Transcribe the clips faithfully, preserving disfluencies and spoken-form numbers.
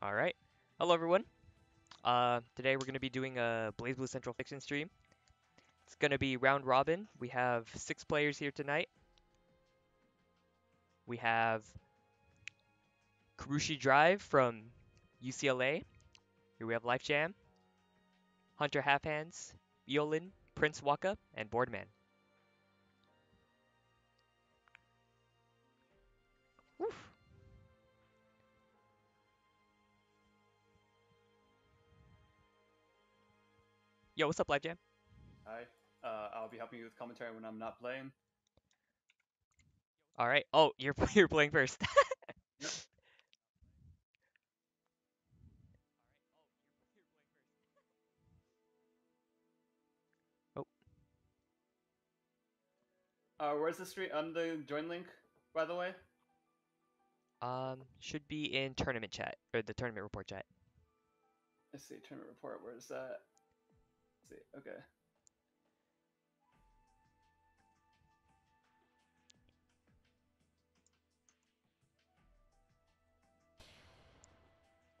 All right. Hello, everyone. Uh, today we're going to be doing a BlazBlue Central Fiction stream. It's going to be round robin. We have six players here tonight. We have Kurushii Drive from U C L A. Here we have Life Jam, Hunter Half Hands, Eoline, Prince Waka, and Bored Man. Yo, what's up, Life Jam? Hi. Uh, I'll be helping you with commentary when I'm not playing. All right. Oh, you're you're playing first. Yep. Oh. Uh, where's the stream? Um, the join link, by the way. Um, should be in tournament chat or the tournament report chat. Let's see, tournament report. Where's that? Okay.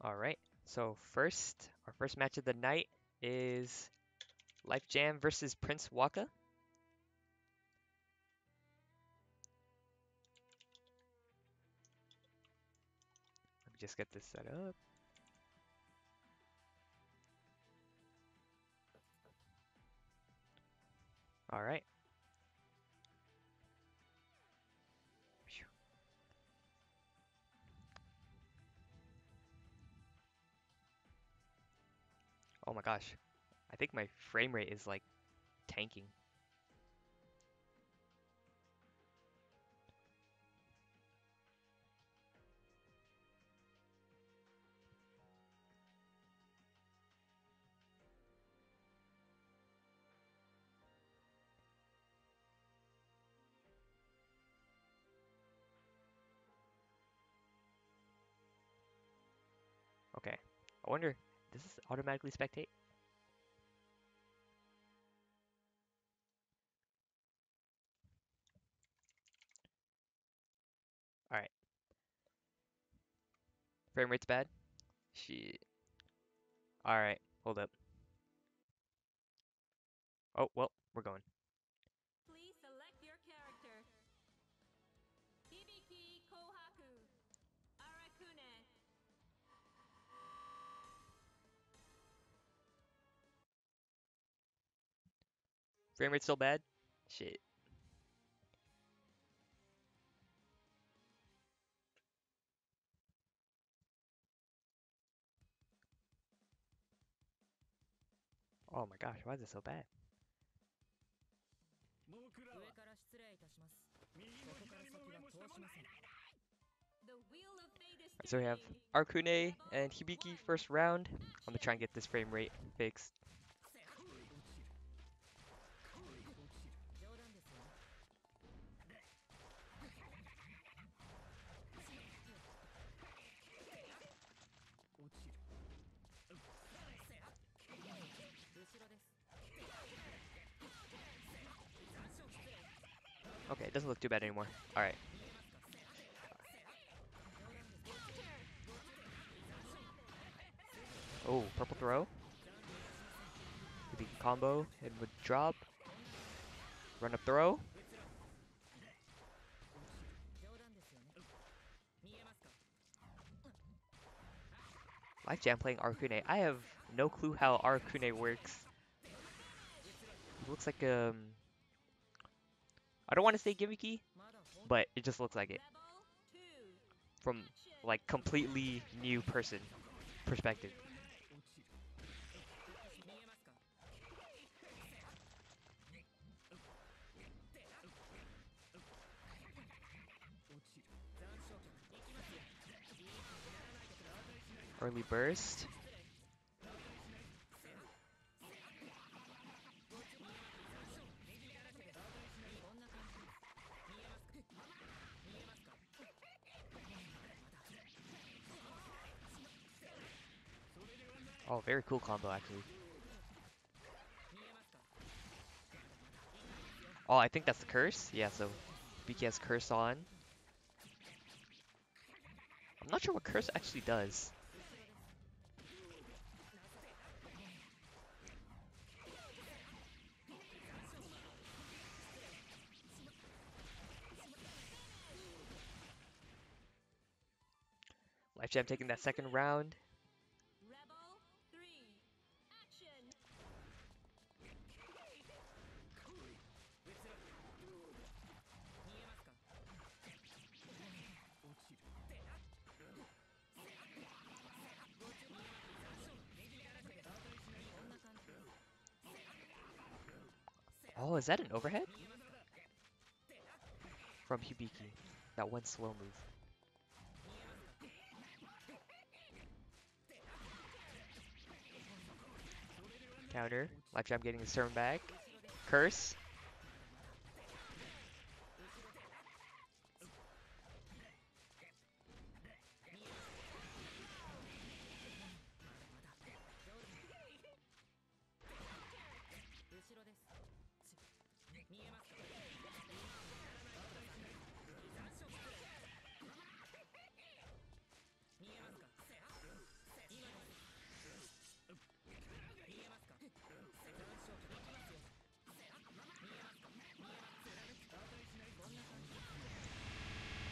All right. So first, our first match of the night is Life Jam versus Prince Waka. Let me just get this set up. All right. Oh my gosh. I think my frame rate is like tanking. Okay, I wonder, does this automatically spectate? Alright. Frame rate's bad? Shit. Alright, hold up. Oh, well, we're going. Please select your character. Hibiki Kohaku. Arakune. Frame rate's still bad? Shit. Oh my gosh, why is it so bad? Right, so we have Arakune and Hibiki first round. I'm gonna try and get this frame rate fixed. Okay, it doesn't look too bad anymore. Alright. Oh, purple throw. Could be combo, and would drop. Run up throw. Life Jam playing Arakune. I have no clue how Arakune works. It looks like um I don't want to say gimmicky, but it just looks like it from like completely new person perspective. Early burst. Oh, very cool combo, actually. Oh, I think that's the curse. Yeah, so Hibiki has curse on. I'm not sure what curse actually does. Life Jam taking that second round. Rebel three, action. Oh, is that an overhead? From Hibiki. That one slow move. Counter. Life Jam getting his turn back. Curse.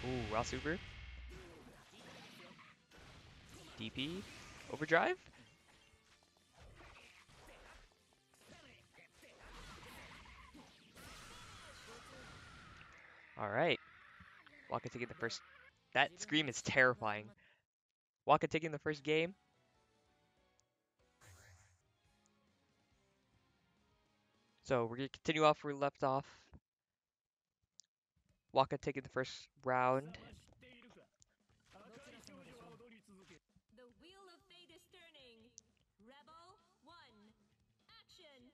Ooh, raw super. D P. Overdrive? Alright. Waka taking the first... That scream is terrifying. Waka taking the first game. So we're going to continue off where we left off. Waka taking the first round. The wheel of fate is turning. Rebel one, action.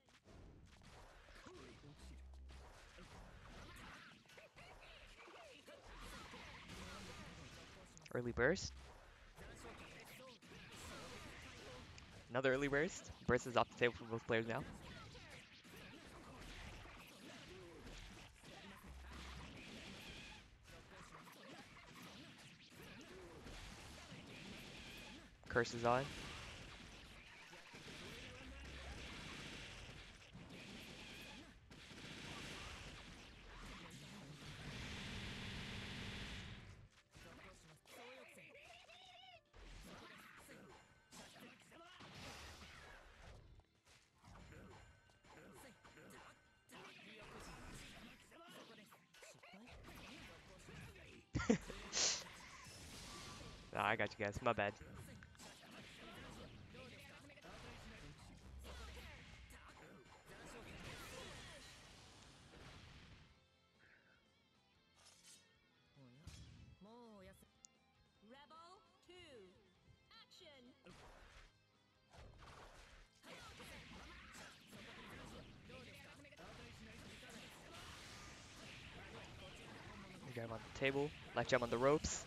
Early burst. Another early burst. Burst is off the table for both players now. Curse is on. Nah, I got you guys. My bad. Jam on the table, Life Jam on the ropes.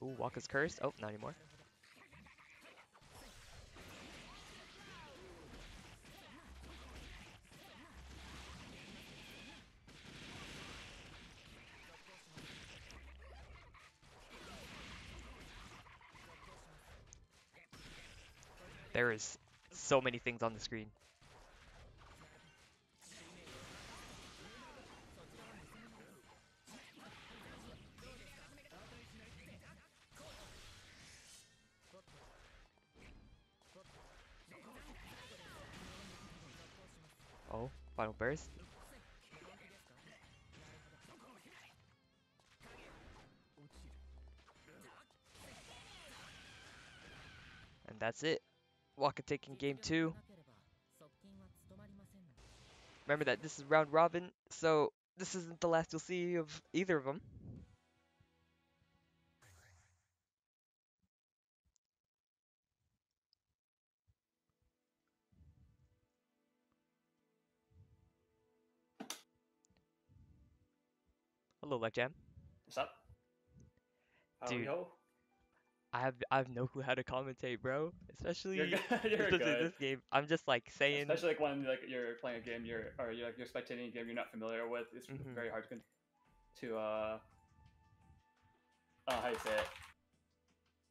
Oh, Waka's cursed. Oh, not anymore. There is so many things on the screen. Oh, final burst. And that's it. Waka taking game two. Remember that this is round robin, so this isn't the last you'll see of either of them. Hello, Life Jam. What's up? How do you know? I have I have no clue how to commentate, bro. Especially, you're good. You're especially good. This game. I'm just like saying. Especially like when like you're playing a game, you're or you're like you're spectating a game you're not familiar with. It's mm-hmm. very hard to. to uh, uh how do you say it?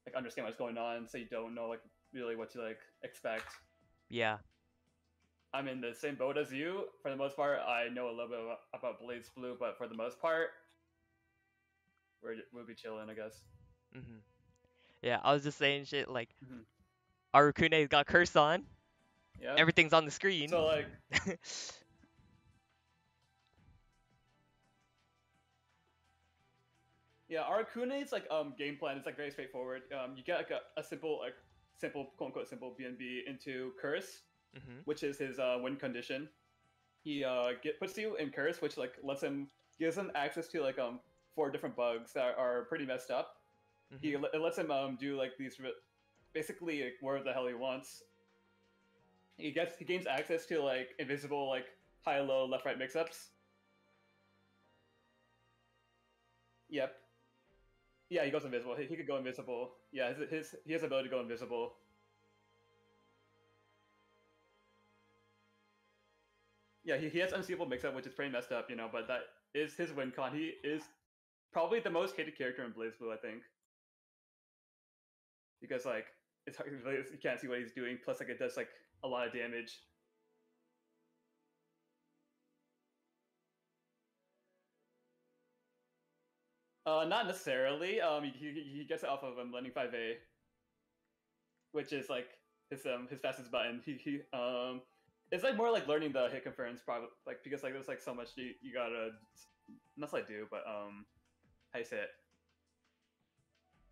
Like understand what's going on, so you don't know like really what you like expect. Yeah. I'm in the same boat as you for the most part. I know a little bit about, about BlazBlue, but for the most part, we're we'll be chilling, I guess. Mhm. Yeah, I was just saying shit like mm-hmm. Arakune's got curse on. Yeah. Everything's on the screen. So like. Yeah, Arakune's like um game plan is like very straightforward. Um, you get like a, a simple like simple quote unquote simple B N B into curse, mm-hmm. which is his uh win condition. He uh get, puts you in curse, which like lets him gives him access to like um four different bugs that are pretty messed up. Mm-hmm. He it lets him um do like these basically like, whatever the hell he wants. He gets he gains access to like invisible like high low left right mix-ups. Yep. Yeah, he goes invisible. He, he could go invisible. Yeah, his, his he has the ability to go invisible. Yeah, he, he has unseeable mix-up, which is pretty messed up, you know, but that is his win con. He is probably the most hated character in BlazBlue, I think. Because, like, it's hard, you can't see what he's doing, plus, like, it does, like, a lot of damage. Uh, not necessarily. Um, he he gets it off of him landing five A, which is like his um his fastest button. He he um, it's like more like learning the hit confirms probably like because like there's like so much you, you gotta not like do but um how you say it.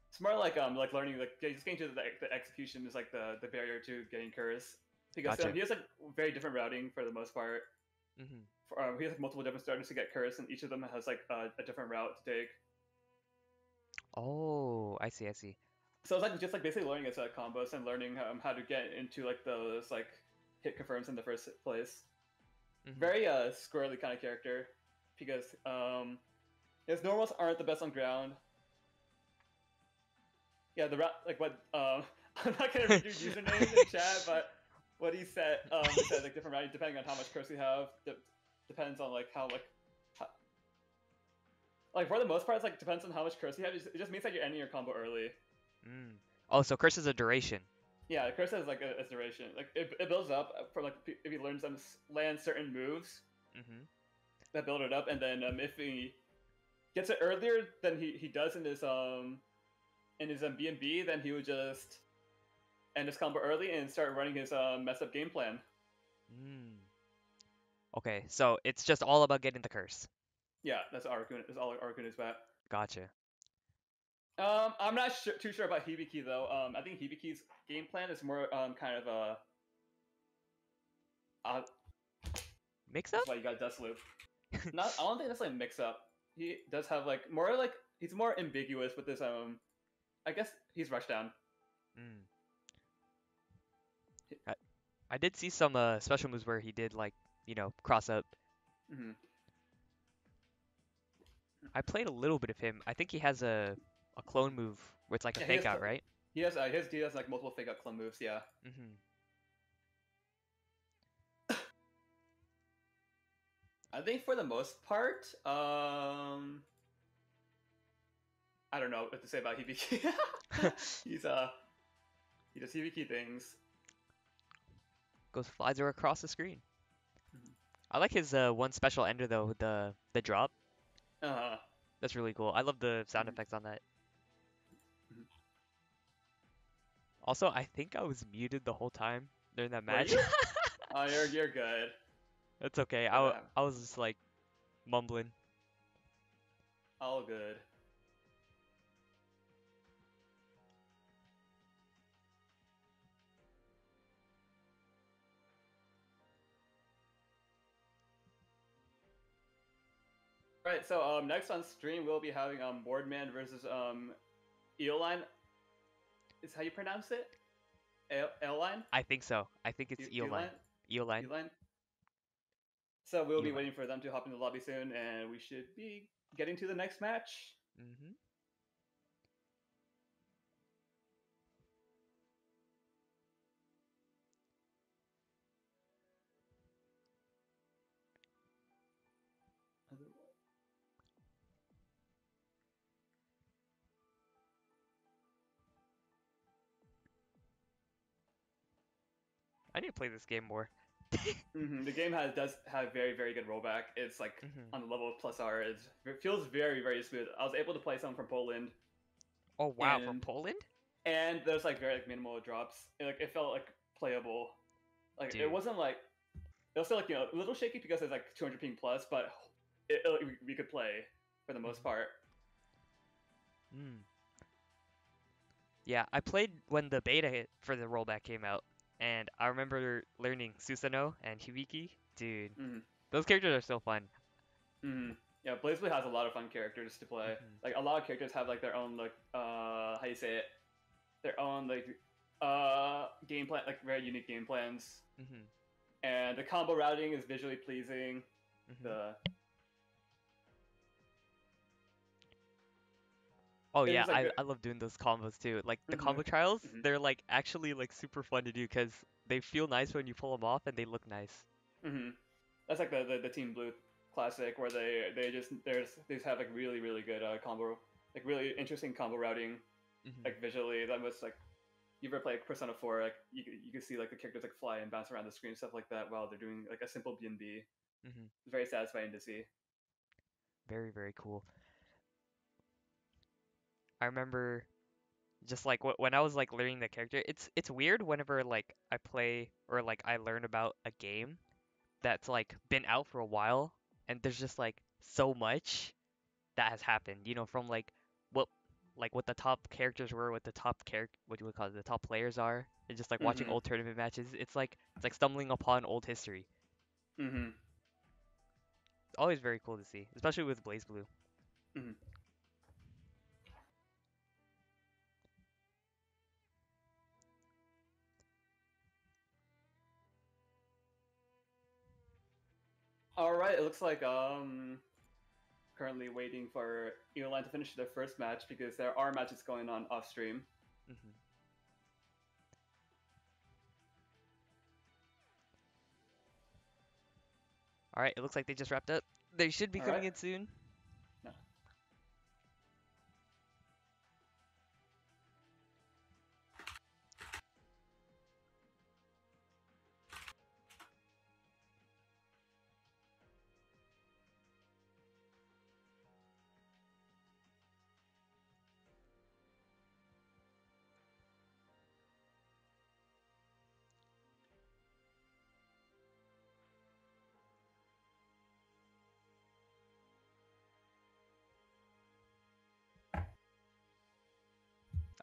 It's more like um like learning like just getting to the, the execution is like the the barrier to getting curse because gotcha. um, he has like very different routing for the most part. Mm-hmm. For, um, he has like, multiple different starters to get curse and each of them has like uh, a different route to take. Oh, I see, I see. So it's like just like basically learning its uh, combos and learning um, how to get into like those like hit confirms in the first place. Mm-hmm. Very uh squirrely kind of character because um his normals aren't the best on ground. Yeah, the ra- like what um I'm not gonna read your username in the chat, but what he said um he said like different routing depending on how much curse you have de- depends on like how like. Like, for the most part, it's like, depends on how much curse you have. It just means that you're ending your combo early. Mm. Oh, so curse is a duration. Yeah, curse is, like, a, a duration. Like, it, it builds up from, like, if he learns some land certain moves mm-hmm. that build it up. And then um, if he gets it earlier than he, he does in his um in his um, B and B, then he would just end his combo early and start running his uh, messed-up game plan. Mm. Okay, so it's just all about getting the curse. Yeah, that's Arakune. That's all Arakune is about. Gotcha. Um, I'm not sure, too sure about Hibiki though. Um, I think Hibiki's game plan is more um kind of a uh, mix up. That's why you got Dust Loop. Not, I don't think that's like mix up. He does have like more like he's more ambiguous with this. Um, I guess he's Rush Down. Mm. I, I did see some uh special moves where he did like you know cross up. Mm-hmm. I played a little bit of him. I think he has a, a clone move where it's like yeah, a fake out, right? He has, uh, he, has, he has like multiple fake out clone moves, yeah. Mm-hmm. I think for the most part, um, I don't know what to say about Hibiki. He's uh, he does Hibiki things. Goes flies her across the screen. Mm-hmm. I like his uh, one special ender though, the the drop. Uh-huh. That's really cool. I love the sound effects on that. Also, I think I was muted the whole time during that match. You? Oh, you're, you're good. That's okay. Yeah. I, I was just like mumbling. All good. Right, so um, next on stream we'll be having um, Bored Man versus um, Eoline. Is how you pronounce it? E- Eoline? I think so. I think it's e- Eoline. Eoline. Eoline. So we'll Eoline. be waiting for them to hop into the lobby soon, and we should be getting to the next match. Mm-hmm. I need to play this game more. Mm-hmm. The game has does have very, very good rollback. It's like mm-hmm. on the level of plus R. It's, it feels very, very smooth. I was able to play some from Poland. Oh wow, and, from Poland? And there's like very like minimal drops. It, like it felt like playable. Like Dude. It wasn't like it was still like you know a little shaky because it's like two hundred ping plus, but it, it, we, we could play for the most mm-hmm. part. Mm. Yeah, I played when the beta for the rollback came out. And I remember learning Susano'o and Hibiki. Dude, mm-hmm. those characters are so fun. Mm-hmm. Yeah, BlazBlue has a lot of fun characters to play. Mm-hmm. Like a lot of characters have like their own like uh how do you say it, their own like uh game plan, like very unique game plans. Mm-hmm. And the combo routing is visually pleasing. Mm-hmm. The Oh it yeah, like I, the... I love doing those combos too. Like the mm-hmm. combo trials, mm-hmm. they're like actually like super fun to do because they feel nice when you pull them off and they look nice. Mm-hmm. That's like the, the the Team Blue classic where they they just there's they just have like really really good uh, combo, like really interesting combo routing, mm-hmm. like visually. That was like, you ever play like, Persona Four? Like you you can see like the characters like fly and bounce around the screen, stuff like that, while they're doing like a simple B and B. It's very satisfying to see. Very very cool. I remember just like when I was like learning the character, it's it's weird whenever like I play or like I learn about a game that's like been out for a while and there's just like so much that has happened, you know, from like what like what the top characters were, what the top character, what do we call it, the top players are, and just like mm-hmm. watching old tournament matches. It's like it's like stumbling upon old history. Mm-hmm. It's always very cool to see, especially with BlazBlue. Mm-hmm. All right, it looks like um currently waiting for Eoline to finish their first match because there are matches going on off stream. Mm-hmm. All right, it looks like they just wrapped up. They should be All coming right. in soon. No.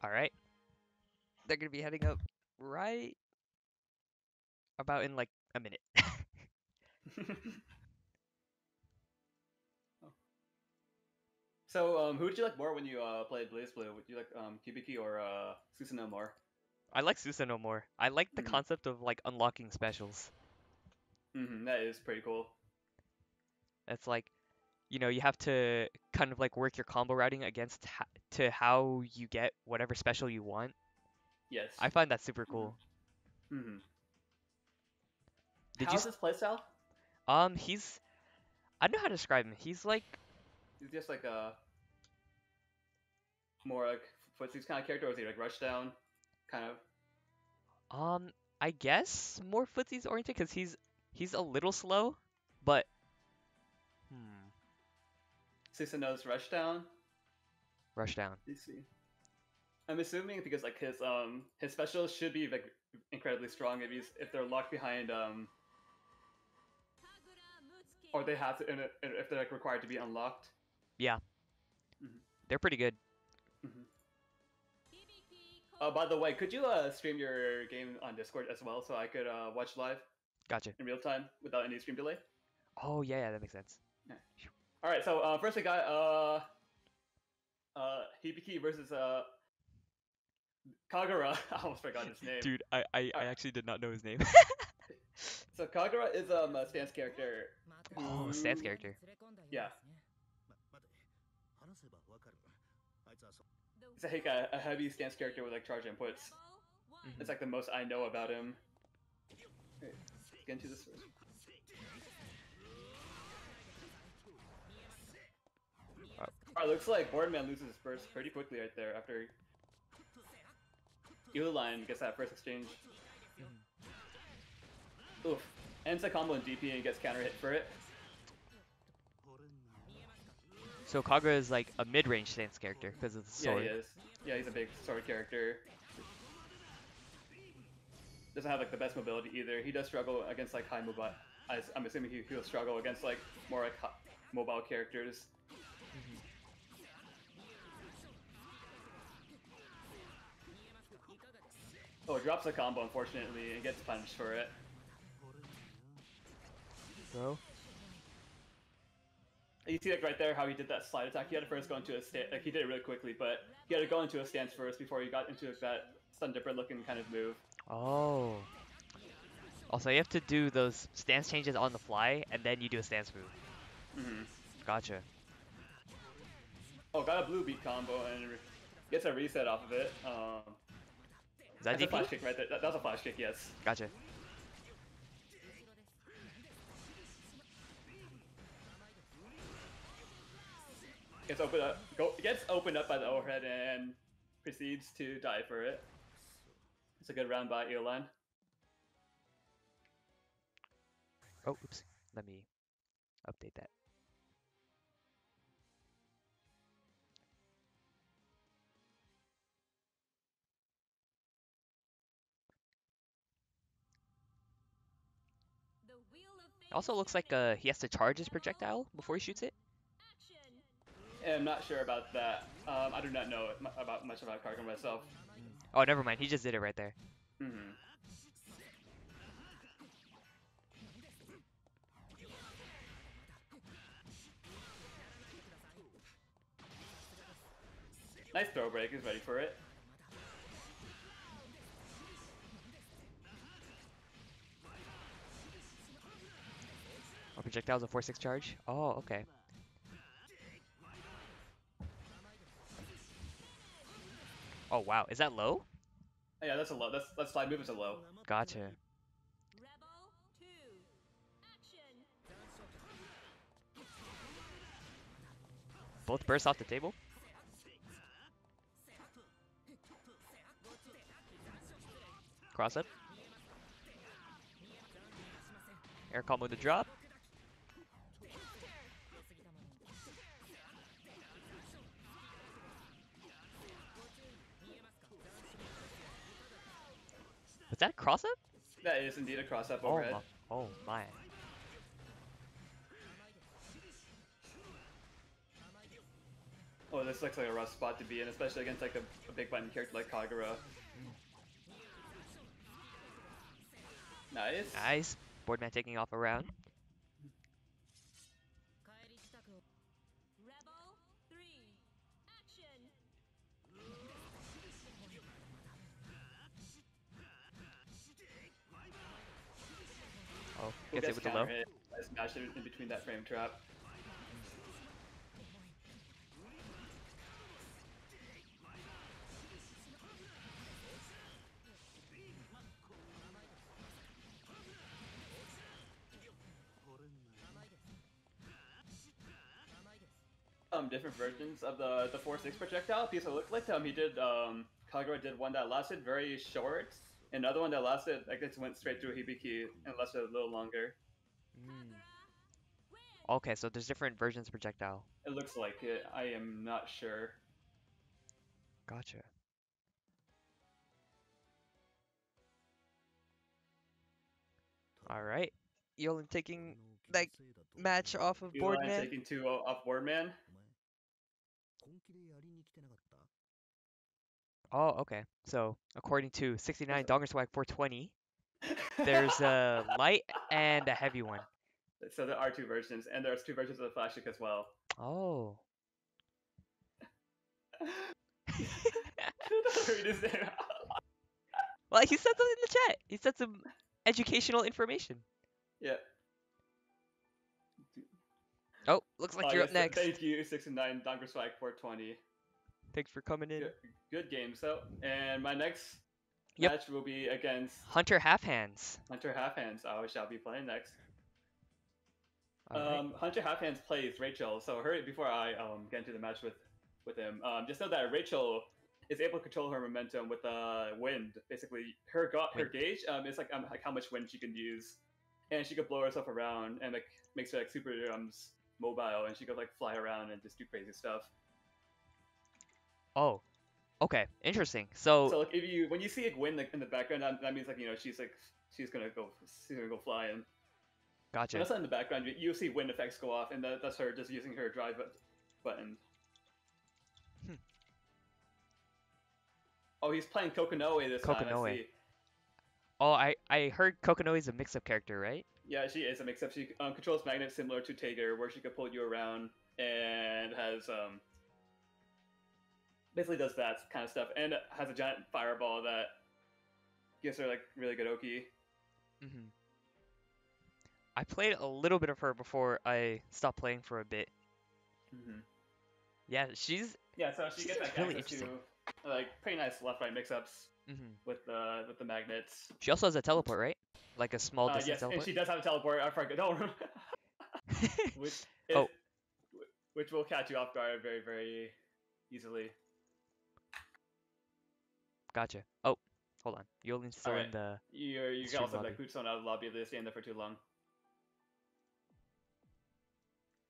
All right, they're gonna be heading up right about in like a minute. Oh. So, um, who did you like more when you uh, played BlazBlue? Would you like um, Hibiki or uh, Susano'o more? I like Susano'o more. I like the mm-hmm. concept of like unlocking specials. Mm-hmm, that is pretty cool. That's like, you know, you have to kind of like work your combo routing against ha to how you get whatever special you want. Yes. I find that super cool. Mm-hmm. Did How's you... his playstyle? Um, he's... I don't know how to describe him. He's like... He's just like a... more like footsies kind of character, or is he like rush down kind of? Um, I guess more footsies oriented because he's, he's a little slow, but... Hmm. Susano's rush down. Rush down. You see, I'm assuming because like his um his specials should be like incredibly strong if he's if they're locked behind um or they have to if they're like required to be unlocked. Yeah, mm-hmm. they're pretty good. Mm-hmm. Uh, by the way, could you uh stream your game on Discord as well so I could uh watch live? Gotcha. In real time without any stream delay. Oh yeah, yeah, that makes sense. Yeah. All right, so uh, first we got uh, uh, Hibiki versus uh, Kagura. I almost forgot his name. Dude, I, I, I actually did not know his name. So Kagura is um, a stance character. Oh, stance character. Yeah. It's like a, a heavy stance character with like charge inputs. Mm-hmm. It's like the most I know about him. Right, get into this first. Alright, looks like Bored Man loses his first pretty quickly right there after Eoline gets that first exchange. Mm. Oof. Ends the combo in D P and gets counter hit for it. So Kagura is like a mid-range stance character because of the sword. Yeah, he is. Yeah, he's a big sword character. Doesn't have like the best mobility either. He does struggle against like high mobile. I'm assuming he, he'll struggle against like more like mobile characters. Mm-hmm. Oh, it drops a combo unfortunately and gets punished for it. Bro. You see like right there how he did that slide attack. He had to first go into a stance, like he did it really quickly, but he had to go into a stance first before he got into that Stun Dipper looking kind of move. Oh. Also, you have to do those stance changes on the fly, and then you do a stance move. Mm-hmm. Gotcha. Oh, got a blue beat combo and gets a reset off of it. Um, Is that that's D P? A flash kick right there. That, that's a flash kick, yes. Gotcha. Gets opened up. Go, gets opened up by the overhead and proceeds to die for it. It's a good round by Eoline. Oh, oops. Let me update that. It also looks like uh, he has to charge his projectile before he shoots it. I'm not sure about that. Um, I do not know about much about Kagura myself. Oh, never mind. He just did it right there. Mm-hmm. Nice throw break. He's ready for it. Oh, projectile's a four six charge. Oh, okay. Oh wow, is that low? Yeah, that's a low. That's that's slide movement's a low. Gotcha. Both bursts off the table. Cross up. Air combo to drop. Is that a cross-up? That is indeed a cross-up overhead. Oh my, oh my. Oh, this looks like a rough spot to be in, especially against like a, a big button character like Kagura. Nice. Nice. Bored Man taking off a round. Gets it with the low. Smashed in between that frame trap. Um, different versions of the the four six projectile piece. It looked like um he did um Kagura did one that lasted very short. Another one that lasted, I guess, went straight through Hibiki and lasted a little longer. Mm. Okay, so there's different versions of projectile. It looks like it. I am not sure. Gotcha. All right, Eoline taking that match off of Bored Man. Taking two off Bored Man. Oh, okay. So, according to sixty-nine Dongerswag four twenty, there's a light and a heavy one. So there are two versions, and there's two versions of the flash kick as well. Oh. Well, he said something in the chat. He said some educational information. Yeah. Oh, looks like oh, you're yes, up next. Thank you, sixty-nine Dongerswag four twenty. Thanks for coming in. Good, good game. So, and my next yep. match will be against Hunter Half Hands. Hunter Half Hands. I shall be playing next. All um, right. Hunter Half Hands plays Rachel. So, hurry before I um get into the match with with him. Um, just know that Rachel is able to control her momentum with uh wind. Basically, her got her gauge um is like um, like how much wind she can use. and she could blow herself around and like makes her like super um, mobile, and she could like fly around and just do crazy stuff. Oh, okay, interesting. So, so like if you when you see it win like, in the background, that, that means like you know she's like she's gonna go she's gonna go flying. Gotcha. When that's not in the background. You'll see wind effects go off, and that, that's her just using her drive button. Hmm. Oh, he's playing Kokonoe this Kokonoe. time. I see. Oh, I I heard Kokonoe is a mix-up character, right? Yeah, she is a mix-up. She um, controls magnets similar to Tager, where she can pull you around and has um basically does that kind of stuff, and has a giant fireball that gives her like really good oki. Mm-hmm. I played a little bit of her before I stopped playing for a bit. Mm-hmm. Yeah, she's yeah. So she gets that really access to like pretty nice left-right mix-ups. Mm-hmm. With the with the magnets. She also has a teleport, right? Like a small distance uh, yes, teleport. And she does have a teleport. I forgot. Don't remember. which is, oh. Which will catch you off guard very very easily. Gotcha. Oh, hold on. Eoline's still right. in the. You're, you can also like boot someone out of the lobby if they stay in there for too long.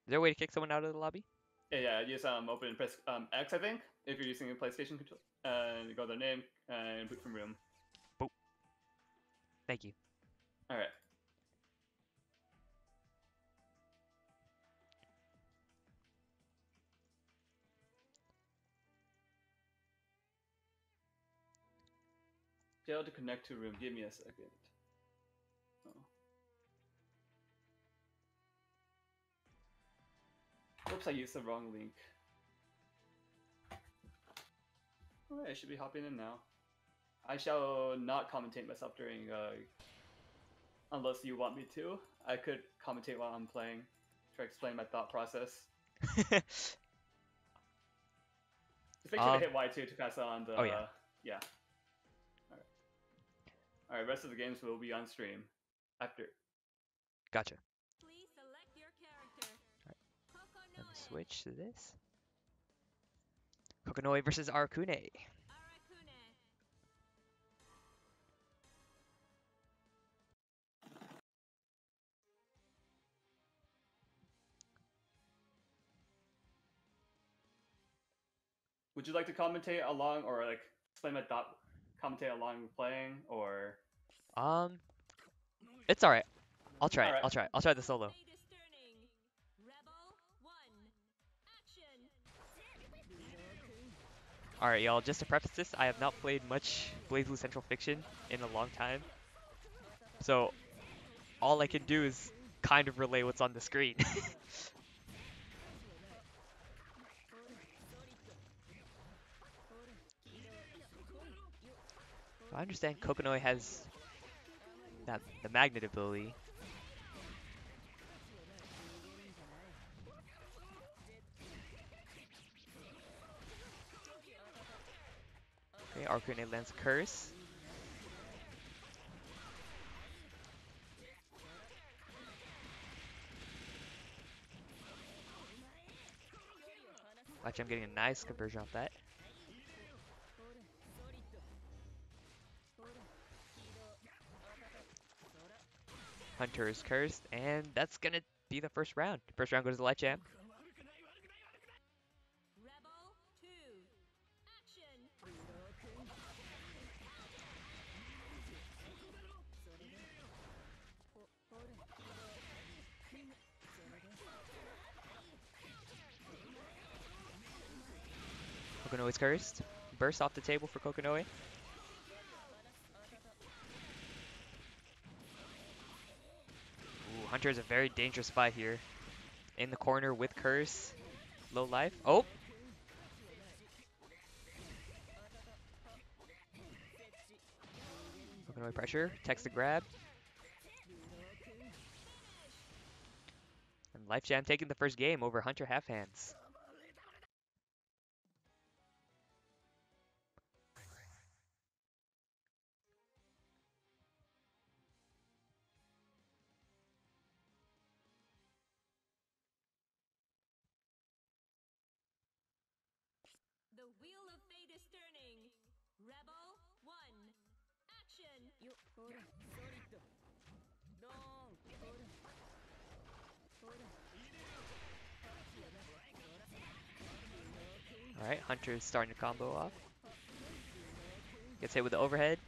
Is there a way to kick someone out of the lobby? Yeah, yeah. You just um open and press um X, I think, if you're using a PlayStation control, and uh, go their name and boot from room. Boop. Thank you. All right. Fail to connect to room. Give me a second. Oh. Oops, I used the wrong link. Alright, I should be hopping in now. I shall not commentate myself during, uh, unless you want me to. I could commentate while I'm playing, try to explain my thought process. Just make um, sure to hit Y two to pass on the, oh yeah. Uh, yeah. Alright, rest of the games will be on stream after. Gotcha. Please select your character. Right. Let me switch to this. Kokonoe versus Arakune. Arakune. Would you like to commentate along, or like explain my thought? Commentate along with playing, or um, it's all right. I'll try. It. Right. I'll try. It. I'll try the solo. All right, y'all. Just to preface this, I have not played much BlazBlue Central Fiction in a long time, so all I can do is kind of relay what's on the screen. I understand Kokonoe has that the magnet ability. Okay, Arakune lands curse. Actually, I'm getting a nice conversion off that. Hunter is cursed, and that's gonna be the first round. First round goes to Life Jam. Kokonoe is cursed. Burst off the table for Kokonoe. Hunter is a very dangerous spot here. In the corner with curse. Low life. Oh! Kokonoe pressure. Text to grab. And Life Jam taking the first game over Hunter Half Hands. Alright, Hunter is starting to combo off. Gets hit with the overhead.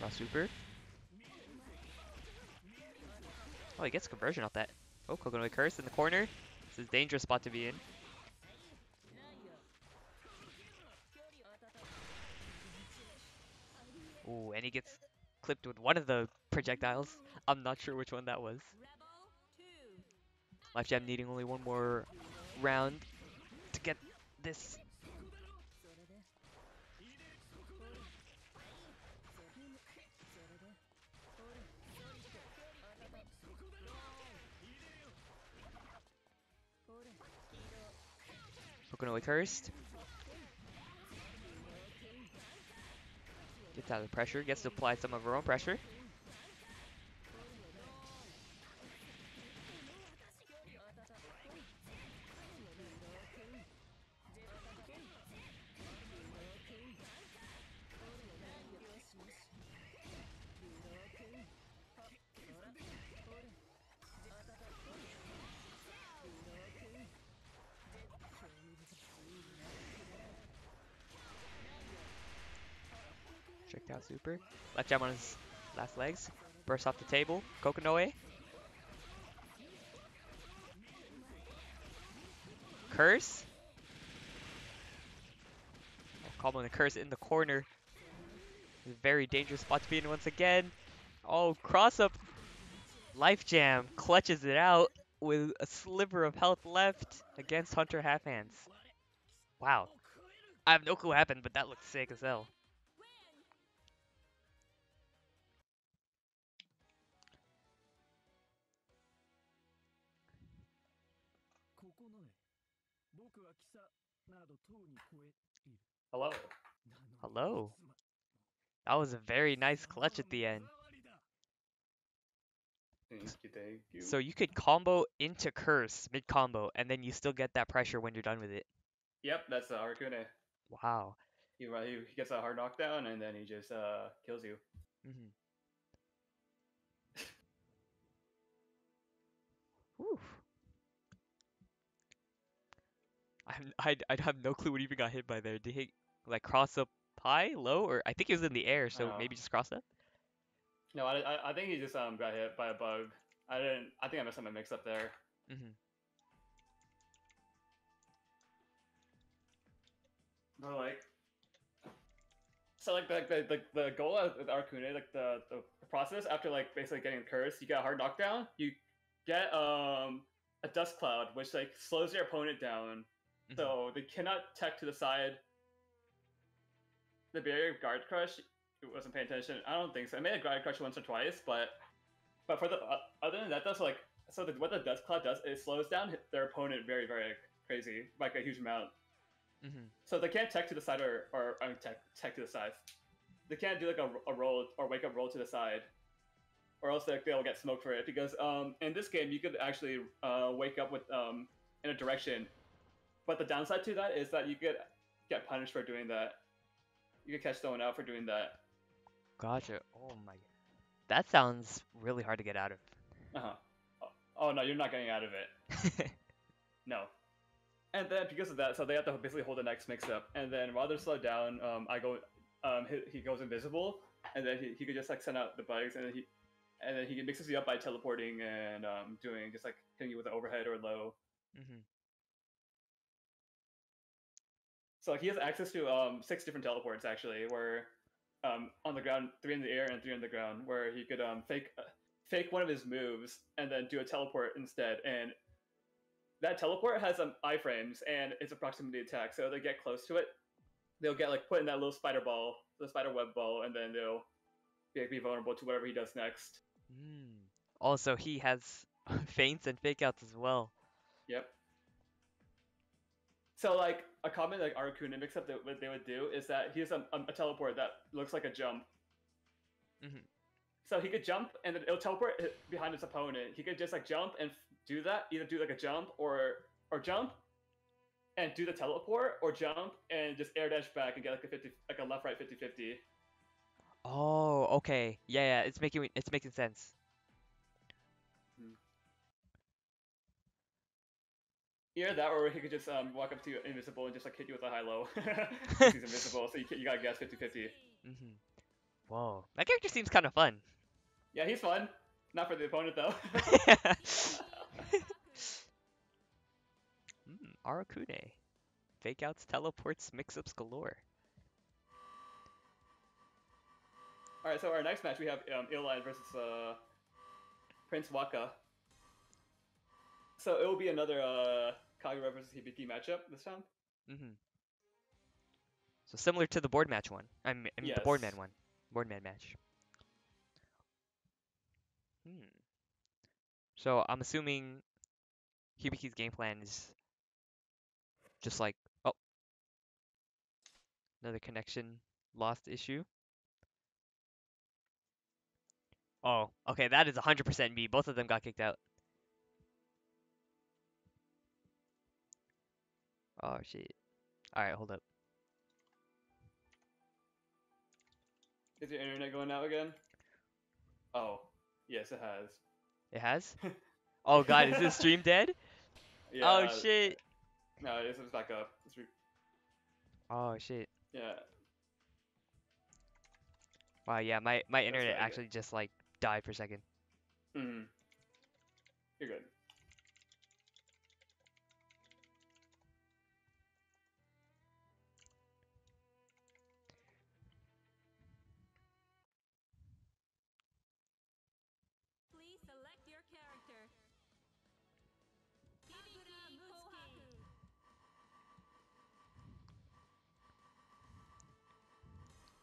Raw super. Oh, he gets conversion off that. Oh, Kokonoe curse in the corner. This is a dangerous spot to be in. Ooh, and he gets clipped with one of the projectiles. I'm not sure which one that was. Life Jam needing only one more round to get this. Kokonoe cursed. Gets out of the pressure, gets to apply some of her own pressure. Checked out super. Left jam on his last legs. Burst off the table. Kokonoe. Curse. Comboing the curse in the corner. Very dangerous spot to be in once again. Oh, cross up. Life Jam clutches it out with a sliver of health left against Hunter Half Hands. Wow. I have no clue what happened, but that looked sick as hell. Hello. Hello. That was a very nice clutch at the end. Thank you, thank you. So you could combo into curse mid combo, and then you still get that pressure when you're done with it. Yep, that's uh, Arakune. Wow. He, he gets a hard knockdown, and then he just uh, kills you. Mm-hmm. Whew. I'd, I'd have no clue what even got hit by there. Did he like cross up high, low, or I think he was in the air, so maybe just cross up? No, I, I, I think he just um got hit by a bug. I didn't. I think I messed up my mix up there. Mm-hmm. But like, so like the the the, the goal with Arakune, like the, the process after like basically getting cursed, you get a hard knockdown, you get um a dust cloud, which like slows your opponent down. So they cannot tech to the side. The barrier guard crush, it wasn't paying attention. I don't think so. I made a guard crush once or twice, but but for the uh, other than that, that's like so. The, what the dust cloud does is slows down their opponent very very crazy, like a huge amount. Mm-hmm. So they can't tech to the side or or I mean, tech tech to the side. They can't do like a, a roll or wake up roll to the side, or else like, they'll get smoked for it. Because um in this game you could actually uh wake up with um in a direction. But the downside to that is that you could get punished for doing that. You could catch someone out for doing that. Gotcha. Oh my. That sounds really hard to get out of. Uh-huh. Oh, oh no, you're not getting out of it. No. And then because of that, so they have to basically hold the next mix-up. And then while they're slowed down, um, I go, um, he, he goes invisible, and then he, he could just like send out the bugs, and then he, and then he mixes you up by teleporting and um doing just like hitting you with an overhead or low. Mm-hmm. So he has access to um, six different teleports actually, where um, on the ground, three in the air, and three on the ground, where he could um, fake uh, fake one of his moves and then do a teleport instead. And that teleport has um, iframes, and it's a proximity attack, so they get close to it, they'll get like put in that little spider ball, the spider web ball, and then they'll be, be vulnerable to whatever he does next. Mm. Also, he has feints and fake outs as well. Yep. So, like, a comment like Arakune mix up that what they would do is that he has a, a teleport that looks like a jump. Mm-hmm. So he could jump and then it'll teleport behind his opponent. He could just like jump and do that, either do like a jump or or jump and do the teleport, or jump and just air dash back and get like a fifty, like a left right fifty fifty. Oh, okay. Yeah, yeah, it's making it's making sense. Hmm. Either that, or he could just um walk up to you invisible and just like hit you with a high low. He's invisible, so you you gotta guess fifty fifty. Mm-hmm. Whoa, that character seems kind of fun. Yeah, he's fun. Not for the opponent, though. mm, Arakune. Fakeouts, teleports, mix-ups galore. Alright, so our next match, we have um, Eoline versus uh, Prince Waka. So it will be another uh, Kagura versus Hibiki matchup this time. Mm-hmm. So similar to the board match one. I mean, I mean yes. the board man one. Board man match. Hmm. So I'm assuming Hibiki's game plan is just like, oh, another connection lost issue. Oh, okay, that is one hundred percent me. Both of them got kicked out. Oh, shit. All right, hold up. Is your internet going out again? Oh, yes, it has. It has? Oh god, is this stream dead? Yeah. Oh shit. No, it is. It's back up. It's re oh shit. Yeah. Wow, yeah, my my That's internet actually good. just like died for a second. Mm-hmm. You're good.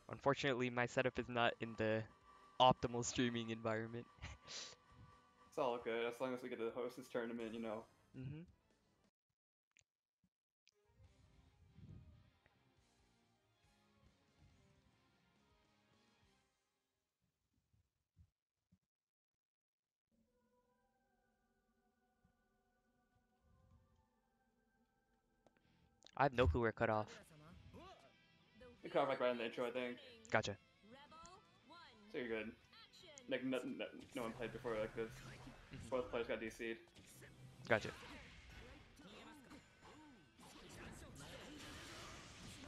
Unfortunately, my setup is not in the optimal streaming environment. It's all good, as long as we get to host this tournament, you know. Mm-hmm. I have no clue where it cut off. We cut off like right in the intro, I think. Gotcha. So you're good. Like no, no, no one played before like this. Both players got D C'd. Gotcha.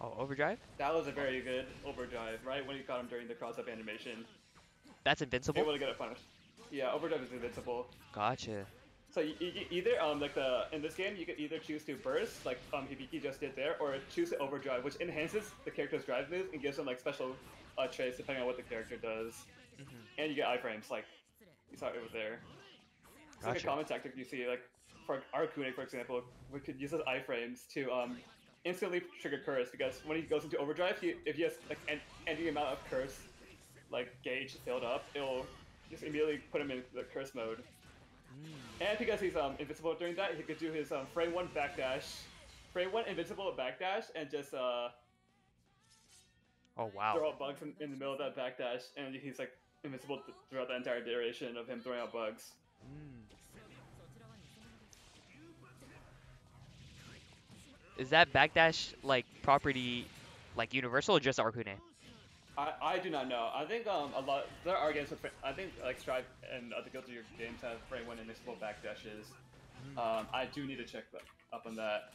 Oh, overdrive? That was a very good overdrive, right when you caught him during the cross-up animation. That's invincible? Able to get it punished. Yeah, overdrive is invincible. Gotcha. So you, you, either um like the in this game you could either choose to burst like um Hibiki just did there, or choose to overdrive, which enhances the character's drive moves and gives them like special uh, traits depending on what the character does. Mm-hmm. And you get iframes like you saw over there. It's gotcha. Like a common tactic you see like for Arakune, for example, we could use those iframes to um instantly trigger curse, because when he goes into overdrive, he, if he has like an any amount of curse like gauge filled up, it'll just immediately put him in the curse mode. And because he's um invincible during that, he could do his um frame one backdash, frame one invincible backdash, and just uh. Oh wow! Throw out bugs in, in the middle of that backdash, and he's like invincible th throughout the entire duration of him throwing out bugs. Mm. Is that backdash like property, like universal, or just Arakune? I, I do not know. I think um a lot there are games with I think like Strive and other Guilty Gear games have frame one invincible back dashes. Um, I do need to check up on that.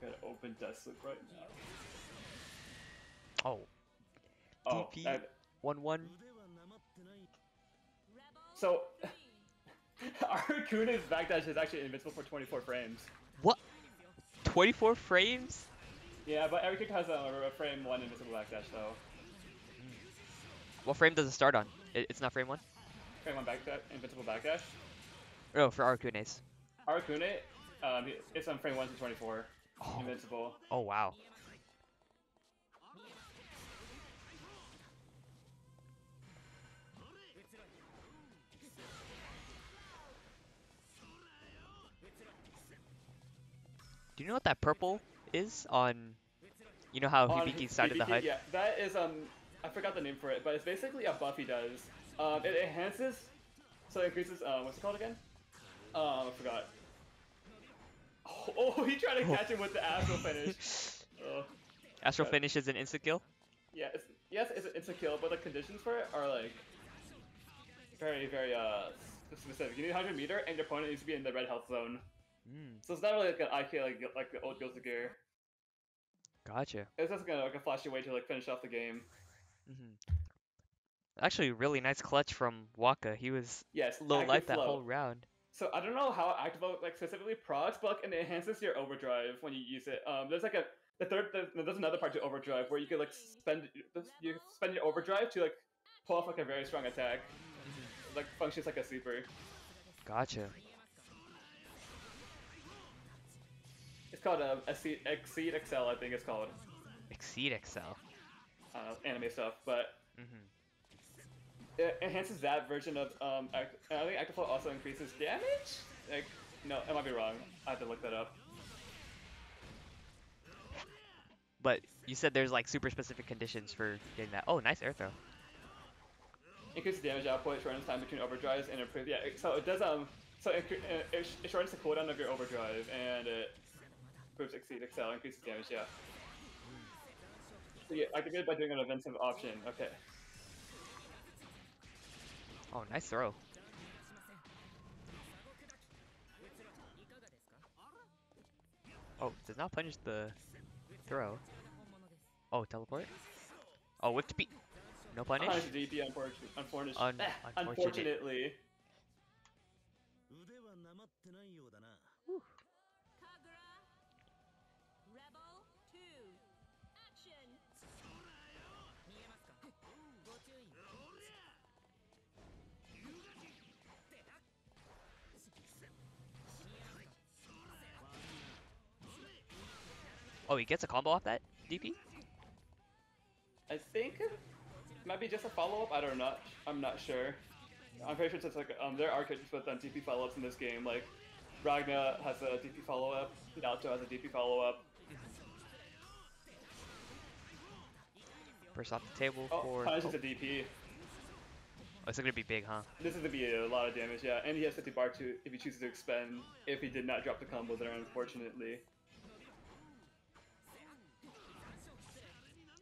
Got an open death loop right now. Oh. Oh. D P one one. So, Arakune's backdash is actually invincible for twenty-four frames. What? twenty-four frames? Yeah, but every kick has a, a frame one invincible backdash, though. What frame does it start on? It, it's not frame one? Frame one backdash, invincible backdash? No, oh, for Arakune's. Arakune, um, it's on frame one to twenty-four. Oh. Invincible. Oh, wow. Do you know what that purple is on, you know how on Hibiki's side Hibiki, of the H U D? Yeah, that is, um, I forgot the name for it, but it's basically a buff he does. Um, it enhances, so it increases, uh, what's it called again? Um, I forgot. Oh, oh, he tried to catch him with the Astral Finish. Oh, Astral Finish is an insta-kill? Yeah, it's, yes, it's an insta-kill, but the conditions for it are, like, very, very, uh, specific. You need one hundred meter, and your opponent needs to be in the red health zone. Mm. So it's not really like an I K like, like the old Guilty Gear. Gotcha. It's just gonna, like, a flashy way to, like, finish off the game. Mm-hmm. Actually, really nice clutch from Waka. He was yes, low life that whole round. So I don't know how Activate like specifically procs, but like, it enhances your overdrive when you use it. Um, there's like a the third the, there's another part to overdrive where you could like spend you spend your overdrive to like pull off like a very strong attack. Mm-hmm. Like functions like a super. Gotcha. It's called a uh, Exceed Excel, I think it's called. Exceed Excel. Uh, anime stuff, but. Mm-hmm. It enhances that version of, um, I think Actiflow also increases damage? Like, no, I might be wrong. I have to look that up. But you said there's like super specific conditions for getting that. Oh, nice air throw. Increases damage output, shortens time between overdrives, and improves. Yeah, so it does, um, so it, it, it shortens the cooldown of your overdrive, and it improves Exceed Excel, increases damage, yeah. So yeah, I can get it by doing an offensive option, okay. Oh, nice throw. Oh, does not punish the throw. Oh, teleport? Oh, whip to beat. No punish? Uh, D P, unfortunate. Unfortunate. Un unfortunately. Whew. Oh, he gets a combo off that D P? I think it might be just a follow-up. I don't know. I'm not sure. I'm pretty sure it's just like um, there are kids with um, D P follow-ups in this game. Like Ragna has a D P follow-up. Naoto has a D P follow-up. First off the table oh, for. Punishes oh. a D P. Oh, it's gonna be big, huh? This is gonna be a lot of damage, yeah. And he has fifty bar too if he chooses to expend. If he did not drop the combo there, unfortunately.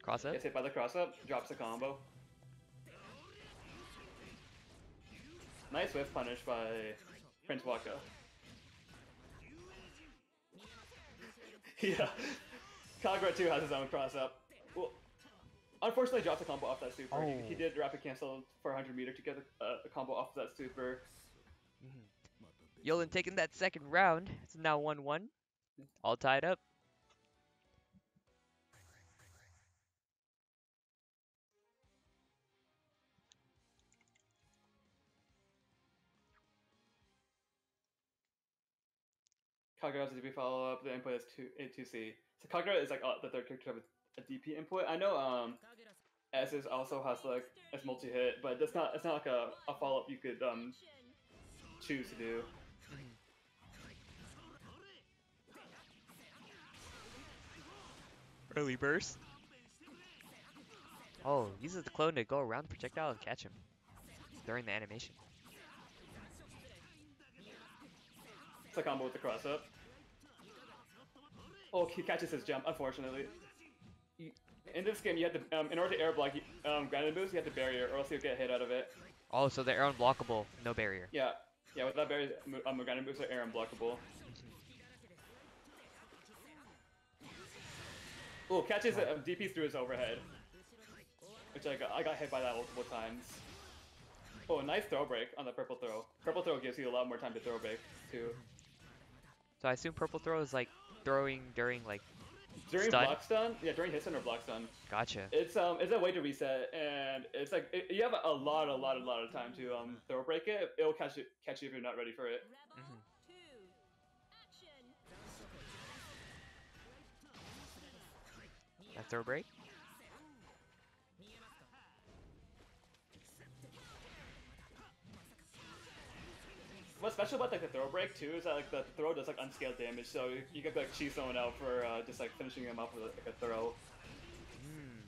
Cross up? Gets hit by the cross up, drops the combo. Nice whiff punish by Prince Waka. Yeah. Kagura too has his own cross up. Well, unfortunately, drops a combo off that super. Oh. He, he did rapid cancel for one hundred meter to get a, a combo off that super. Mm-hmm. Eoline taking that second round. It's now one one. All tied up. Kagura has a D P follow-up, the input is two A two C. So Kagura is like uh, the third character to have a, a D P input. I know um, S is also has like as multi-hit, but that's not it's not like a, a follow-up you could um, choose to do. Early burst. Oh, uses the clone to go around the projectile and catch him during the animation. It's a combo with the cross up. Oh, he catches his jump, unfortunately. In this game, you have to, um, in order to air block um, grounded moves, you have to barrier, or else you'll get hit out of it. Oh, so they're air unblockable, no barrier. Yeah, yeah, without barrier, um, grounded moves are air unblockable. Oh, catches um, D P through his overhead. Which I got, I got hit by that multiple times. Oh, nice throw break on the purple throw. Purple throw gives you a lot more time to throw break, too. So I assume purple throw is like throwing during like during stun? block stun, yeah, during hit stun or block stun. Gotcha. It's um, it's a way to reset, and it's like it, you have a lot, a lot, a lot of time to um throw break it. It'll catch you, catch you if you're not ready for it. Mm-hmm. That throw break. What's what's special about like the throw break too is that like the throw does like unscaled damage, so you, you could like cheese someone out for uh, just like finishing them up with like a throw. Mm.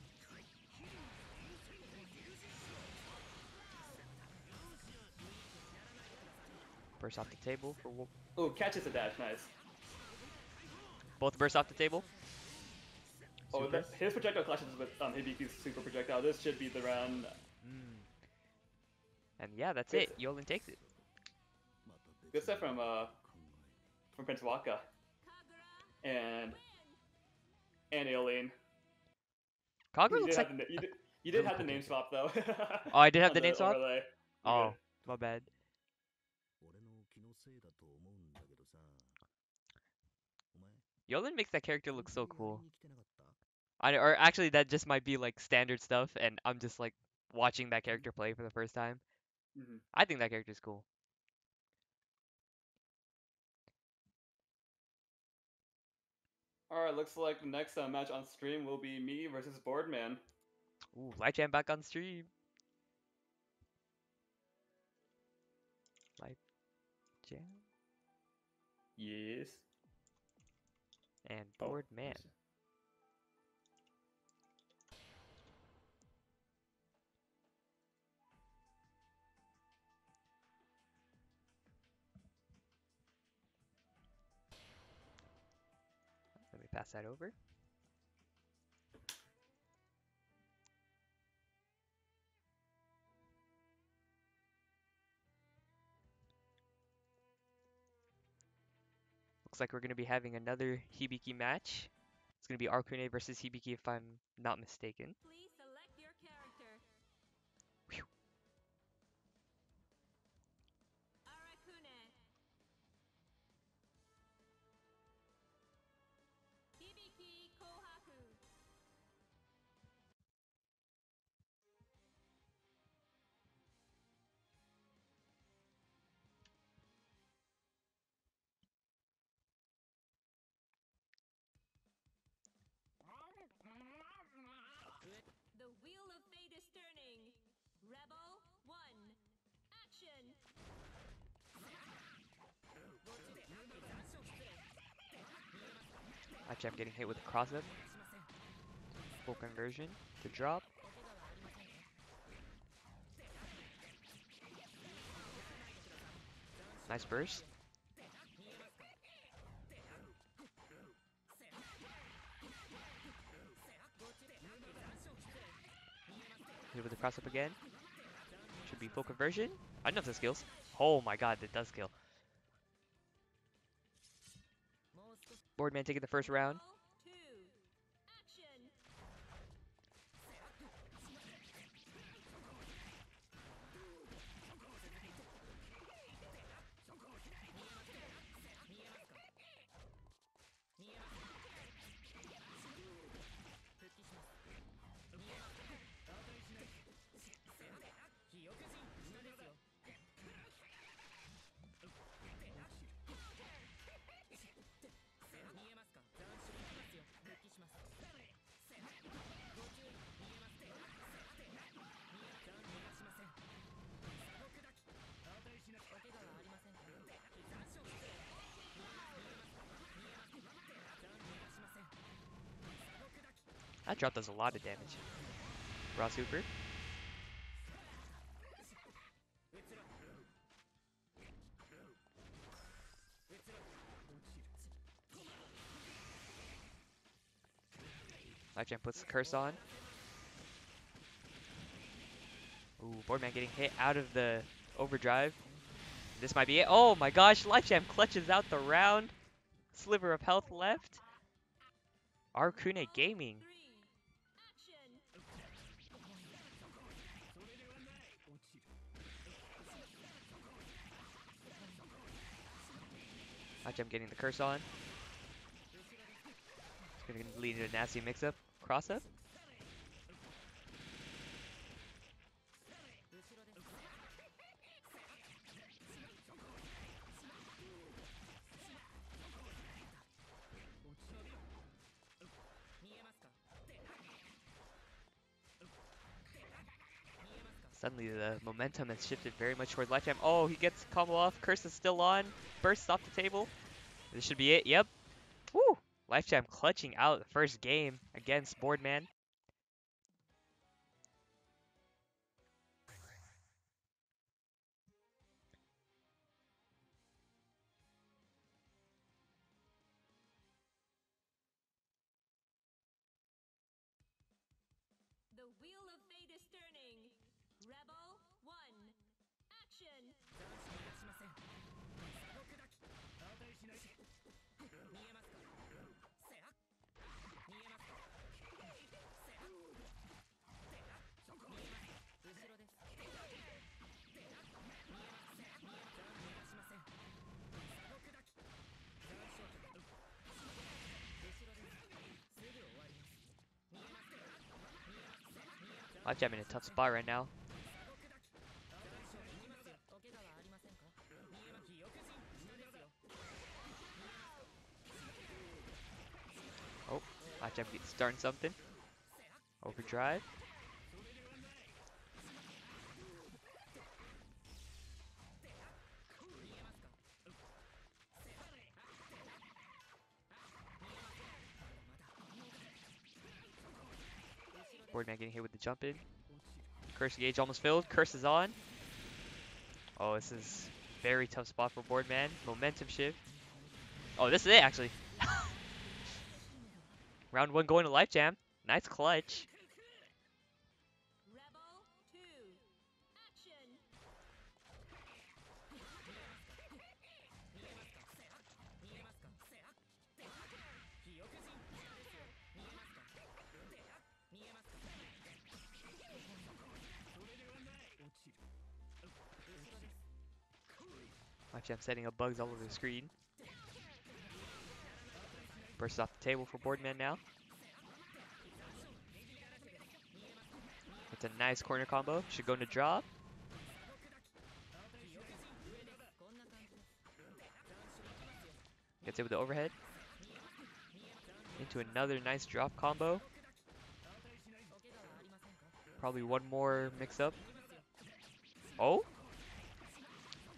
Burst off the table for Wolf. Ooh, catches a dash, nice. Both burst off the table. Super. Oh, the, his projectile clashes with um, Hibiki's super projectile. This should be the round. Mm. And yeah, that's it's, it. Eoline takes it. Good stuff from uh, from Prince Waka and and Eoline. Kagura looks like the, you did, you did have the name swap though. Oh, I did have the, the name swap. Overlay. Oh, my bad. Eoline makes that character look so cool. I, or actually, that just might be like standard stuff, and I'm just like watching that character play for the first time. Mm-hmm. I think that character is cool. All right, looks like the next uh, match on stream will be me versus Bored Man. Ooh, Life Jam back on stream. Life Jam. Yes. And Bored oh, Man. Let me pass that over. Looks like we're going to be having another Hibiki match. It's going to be Arakune versus Hibiki if I'm not mistaken. Please select your character. Whew. Arakune. Hibiki Kohaku. Actually, I'm getting hit with a cross up. Full conversion to drop. Nice burst. Hit with the cross up again. Should be full conversion. I know if this skills. Oh my god, that does kill. Bored Man taking the first round. That drop does a lot of damage. Raw super. Life Jam puts the curse on. Ooh, Bored Man getting hit out of the overdrive. This might be it. Oh my gosh, Life Jam clutches out the round. Sliver of health left. Arakune Gaming. Watch, I'm getting the curse on. It's going to lead to a nasty mix-up, cross-up. Suddenly the momentum has shifted very much towards Life Jam. Oh, he gets combo off. Curse is still on. Bursts off the table. This should be it. Yep. Woo! Life Jam clutching out the first game against Bored Man. Life Jam in a tough spot right now. Oh, Life Jam gets starting something. Overdrive. Bored Man getting hit with the jump in. Curse gauge almost filled. Curse is on. Oh, this is very tough spot for Bored Man. Momentum shift. Oh, this is it actually. Round one going to Life Jam. Nice clutch. Life Jam setting up bugs all over the screen. Bursts off the table for Bored Man now. It's a nice corner combo. Should go into drop. Gets it with the overhead. Into another nice drop combo. Probably one more mix up. Oh?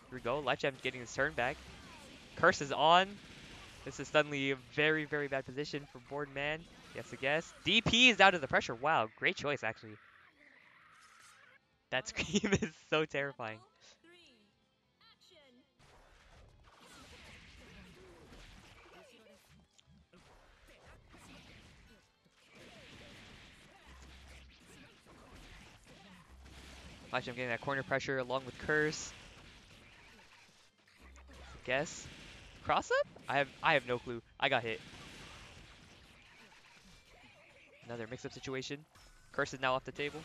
Here we go. Life Jam's getting his turn back. Curse is on. This is suddenly a very, very bad position for Bored Man. Yes, I guess. D P is out of the pressure. Wow, great choice, actually. That scream is so terrifying. Life Jam getting that corner pressure along with Curse. Guess cross up. I have I have no clue. I got hit. Another mix-up situation. Curse is now off the table.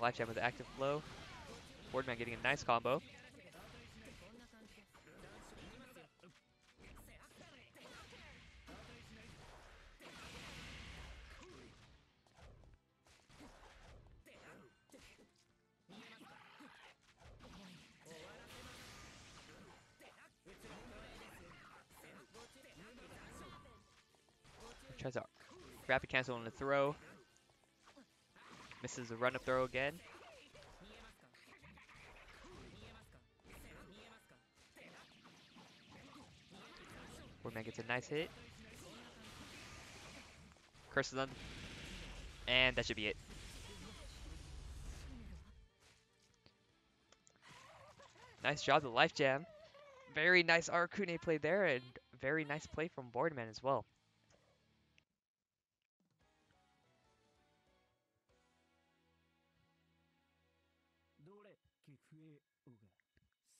Life Jam with active flow. Bored Man getting a nice combo. Tries to rapid cancel on the throw. Misses the run-up throw again. Bored Man gets a nice hit. Curse is on. And that should be it. Nice job to Life Jam. Very nice Arakune play there, and very nice play from Bored Man as well.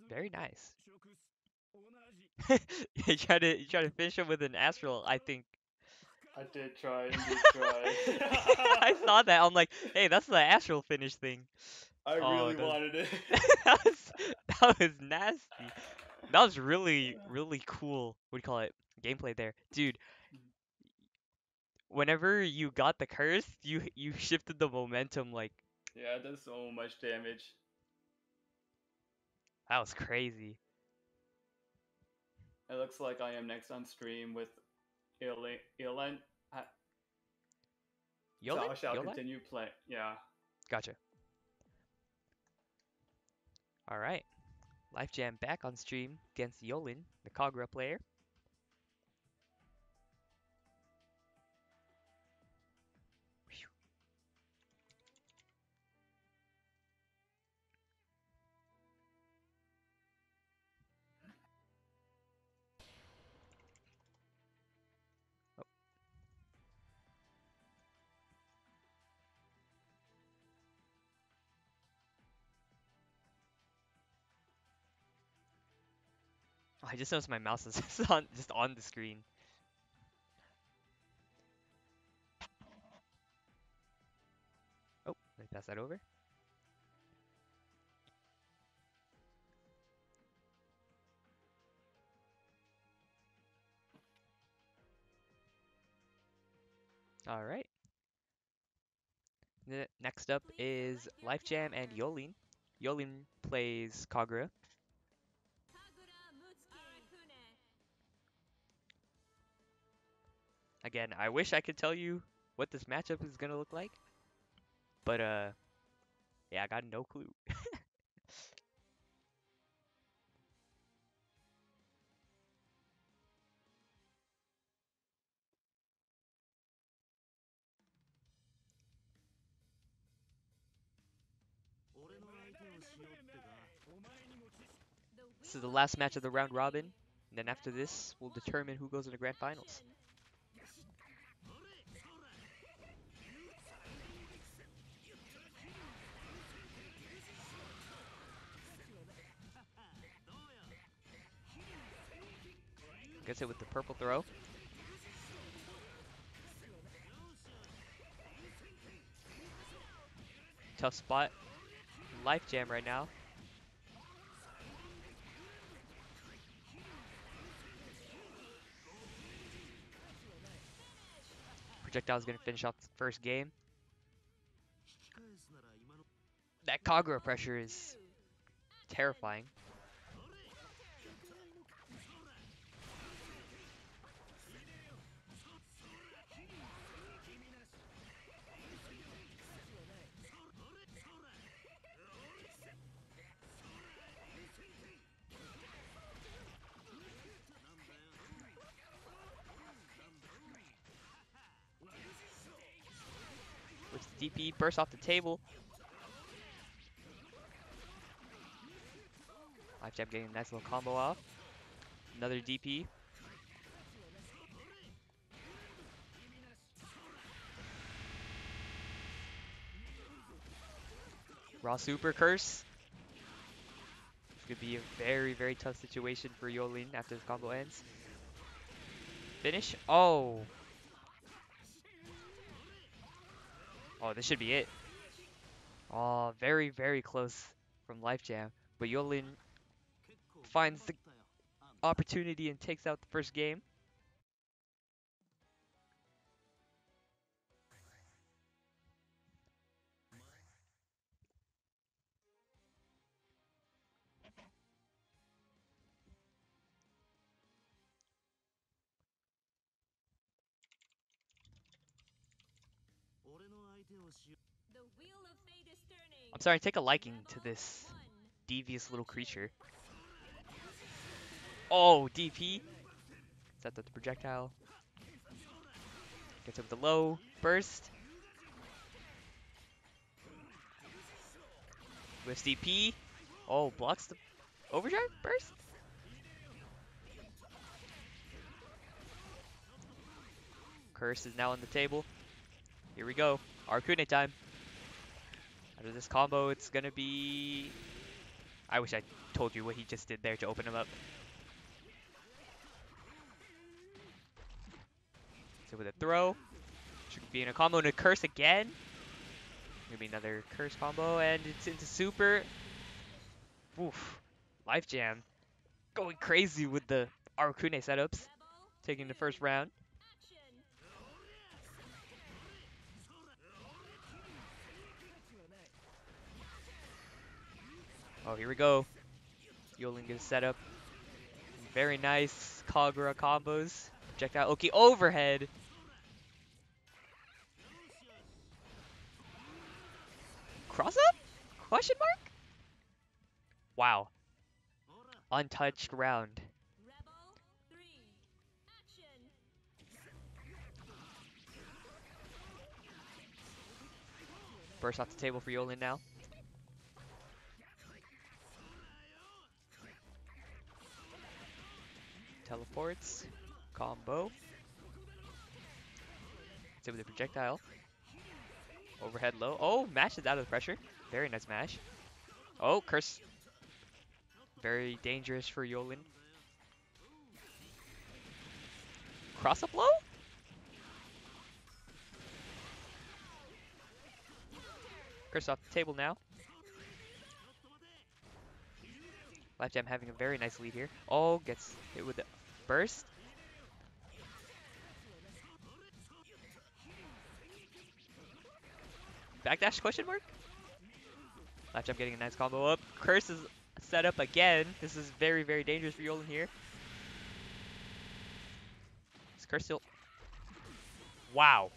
Very nice. you try to you try to finish him with an astral, I think. I did try. I did try. I saw that. I'm like, hey, that's the astral finish thing. I oh, really that, wanted it. that, was, that was nasty. That was really, really cool. What do you call it? Gameplay there, dude. Whenever you got the curse, you you shifted the momentum like. Yeah, that's so much damage. That was crazy. It looks like I am next on stream with Eoline. Eoline. Yolan? I shall Yolan? continue playing. Yeah. Gotcha. All right. Life Jam back on stream against Eoline, the Kagura player. I just noticed my mouse is just on, just on the screen. Oh, let me pass that over. All right. The next up is Life Jam and Eoline. Eoline plays Kagura. Again, I wish I could tell you what this matchup is gonna look like, but uh, yeah, I got no clue. This is the last match of the round robin, and then after this, we'll determine who goes in the grand finals. Gets it with the purple throw. Tough spot. Life Jam right now. Projectile's gonna finish off the first game. That Kagura pressure is terrifying. D P burst off the table. Life Jam getting a nice little combo off. Another D P. Raw super curse. This could be a very, very tough situation for Eoline after this combo ends. Finish. Oh. Oh, this should be it. Oh, very, very close from Life Jam. But Eoline finds the opportunity and takes out the first game. I'm sorry, I take a liking to this devious little creature. Oh, D P! Set up the projectile. Gets up the low burst. Lifts D P. Oh, blocks the overdrive burst? Curse is now on the table. Here we go. Arakune time. Out of this combo, it's gonna be... I wish I told you what he just did there to open him up. So with a throw, should be in a combo and a curse again. Gonna be another curse combo, and it's into super. Oof. Life Jam going crazy with the Arakune setups, taking the first round. Oh, here we go. Eoline gets set up. Very nice Kagura combos. Projectile Oki overhead. Cross-up? Question mark? Wow. Untouched ground. Burst off the table for Eoline now. Teleports. Combo. Hits it with a projectile. Overhead low. Oh, mash is out of the pressure. Very nice mash. Oh, curse. Very dangerous for Eoline. Cross up low? Curse off the table now. Life Jam having a very nice lead here. Oh, gets hit with a burst. Backdash question mark? Life Jam getting a nice combo up. Curse is set up again. This is very, very dangerous for Eoline here. Is Curse still... Wow.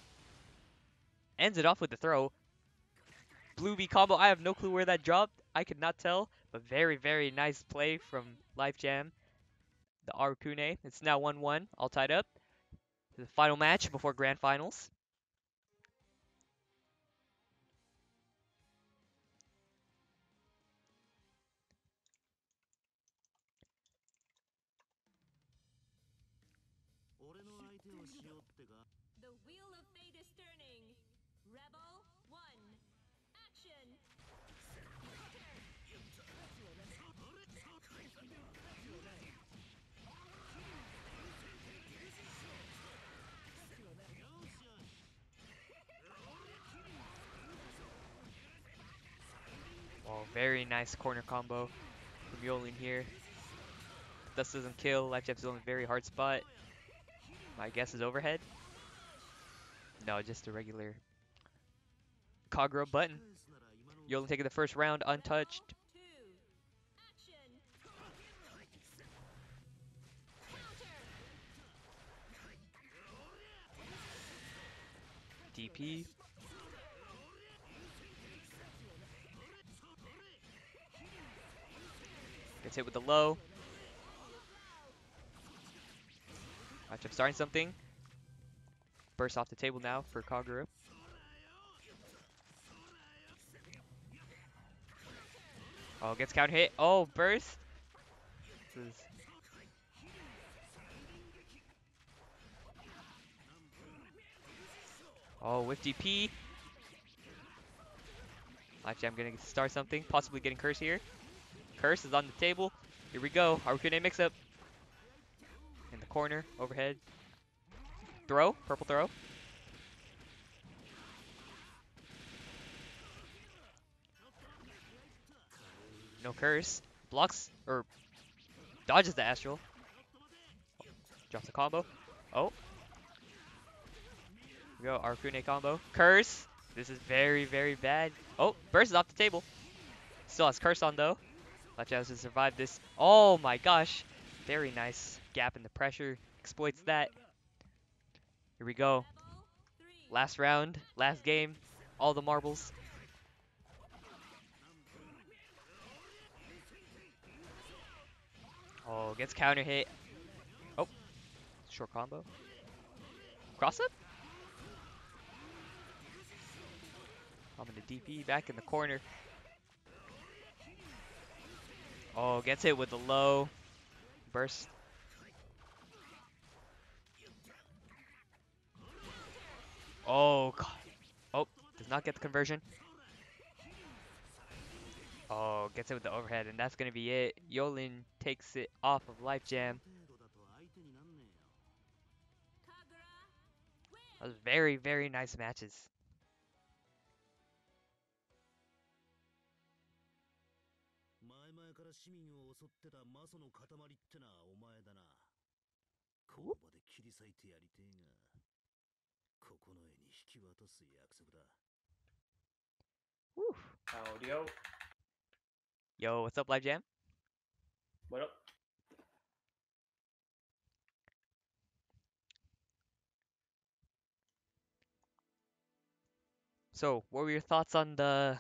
Ends it off with the throw. Blue B combo. I have no clue where that dropped. I could not tell. But very, very nice play from Life Jam. The Arakune. It's now one one. All tied up. The final match before Grand Finals. Very nice corner combo from Eoline here. If this doesn't kill, Life Jam's in a very hard spot. My guess is overhead. No, just a regular Kagura button. Eoline taking the first round untouched. D P. Gets hit with the low. Life Jam starting something. Burst off the table now for Kagura. Oh, gets count hit. Oh, burst. This is... Oh, with D P. Life Jam gonna start something. Possibly getting cursed here. Curse is on the table. Here we go. Arakune mix-up. In the corner. Overhead. Throw. Purple throw. No curse. Blocks. Or dodges the astral. Drops a combo. Oh. Here we go. Arakune combo. Curse. This is very, very bad. Oh. Burst is off the table. Still has curse on though. Life Jam has survived this. Oh my gosh. Very nice gap in the pressure. Exploits that. Here we go. Last round. Last game. All the marbles. Oh, gets counter hit. Oh. Short combo. Cross up? I'm in the D P back in the corner. Oh, gets hit with the low. Burst. Oh, God. Oh, does not get the conversion. Oh, gets it with the overhead, and that's going to be it. Eoline takes it off of Life Jam. That was very, very nice matches. Cool. Woo. Audio. Yo, what's up, Life Jam? What up? So, what were your thoughts on the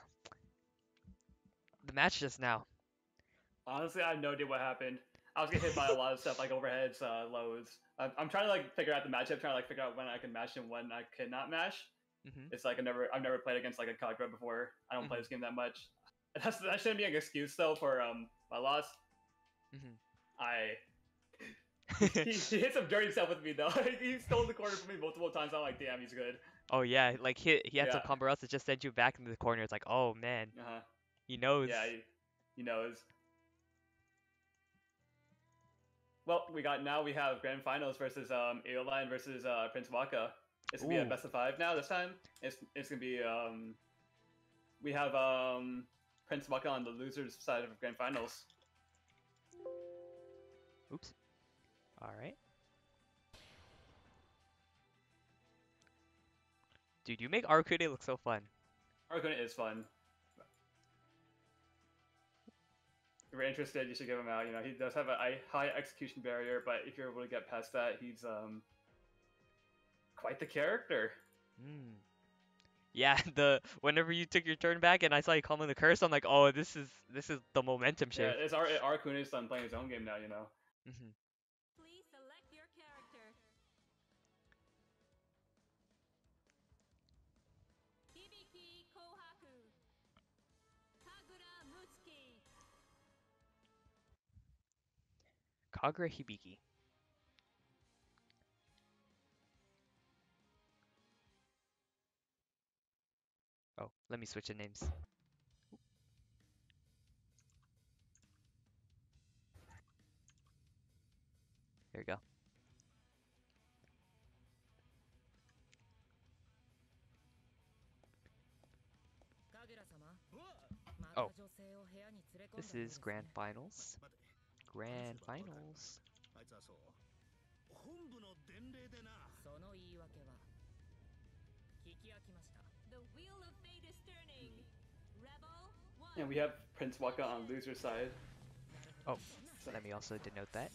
the match just now? Honestly, I have no idea what happened. I was getting hit by a lot of stuff, like overheads, uh, lows. I'm, I'm trying to like figure out the matchup, trying to like figure out when I can match and when I cannot match. Mm-hmm. It's like I've never, I've never played against like a Kagura before. I don't mm-hmm. play this game that much. That's, that shouldn't be an excuse though for um my loss. Mm-hmm. I. he, he hit some dirty stuff with me though. He stole the corner from me multiple times. I'm like, damn, he's good. Oh yeah, like he he had yeah. some combo else that just sent you back into the corner. It's like, oh man, uh-huh. he knows. Yeah, he, he knows. Well, we got now we have grand finals versus um Eoline versus uh, Prince Waka. It's gonna Ooh. be a best of five now this time. It's it's gonna be um we have um Prince Waka on the losers side of grand finals. Oops. All right. Dude, you make Arakune look so fun. Arakune is fun. If you're interested, you should give him out. You know, he does have a high execution barrier, but if you're able to get past that, he's um quite the character. Mm. Yeah, the whenever you took your turn back and I saw you calling the curse, I'm like, oh, this is this is the momentum shift. Yeah, it's Ar Arakune's done playing his own game now, you know. Mm-hmm. Please select your character. Hibiki Kohaku. Kagura Mutsuki. Kagura Hibiki. Oh, let me switch the names. There we go. Oh, this is grand finals. Grand finals. The wheel of fate is turning. Rebel one. And we have Prince Waka on loser side. Oh, so let me also denote that.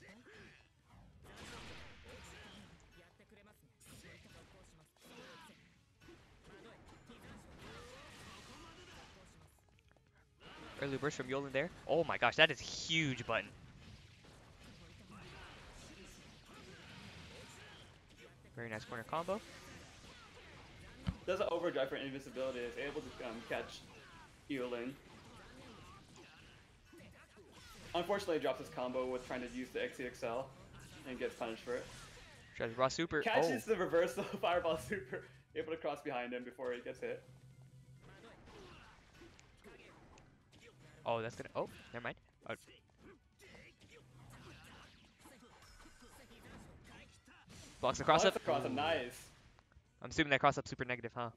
Early burst from Eoline there. Oh my gosh, that is a huge button. Very nice corner combo. Does an overdrive for invincibility, is able to um, catch Eoline. Unfortunately, he drops his combo with trying to use the X C X L and gets punished for it. Tries raw super. Catches oh. the reverse of fireball super, able to cross behind him before he gets hit. Oh, that's gonna. Oh, never mind. Oh. Blocks the cross up. Blocks the cross up. Nice. I'm assuming that cross up super negative, huh?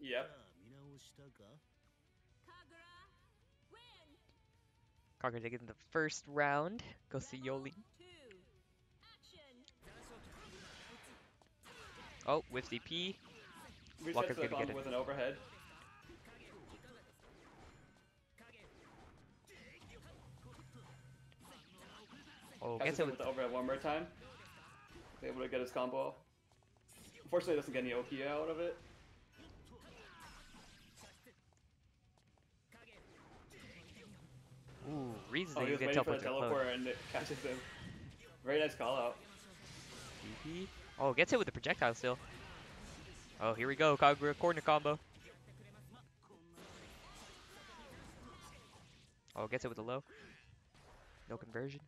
Yep. Kagura takes it in the first round. Goes to Eoline. Oh, with D P. Walker's gonna get it with an overhead. Oh, gets it with the overhead one more time. He's able to get his combo. Unfortunately, it doesn't get any Oki out of it. Ooh, reason oh, he was waiting teleport for the teleport and it catches him. Very nice call out. D P. Oh, gets hit with the projectile still. Oh, here we go, Kagura corner combo. Oh, gets it with a low. No conversion.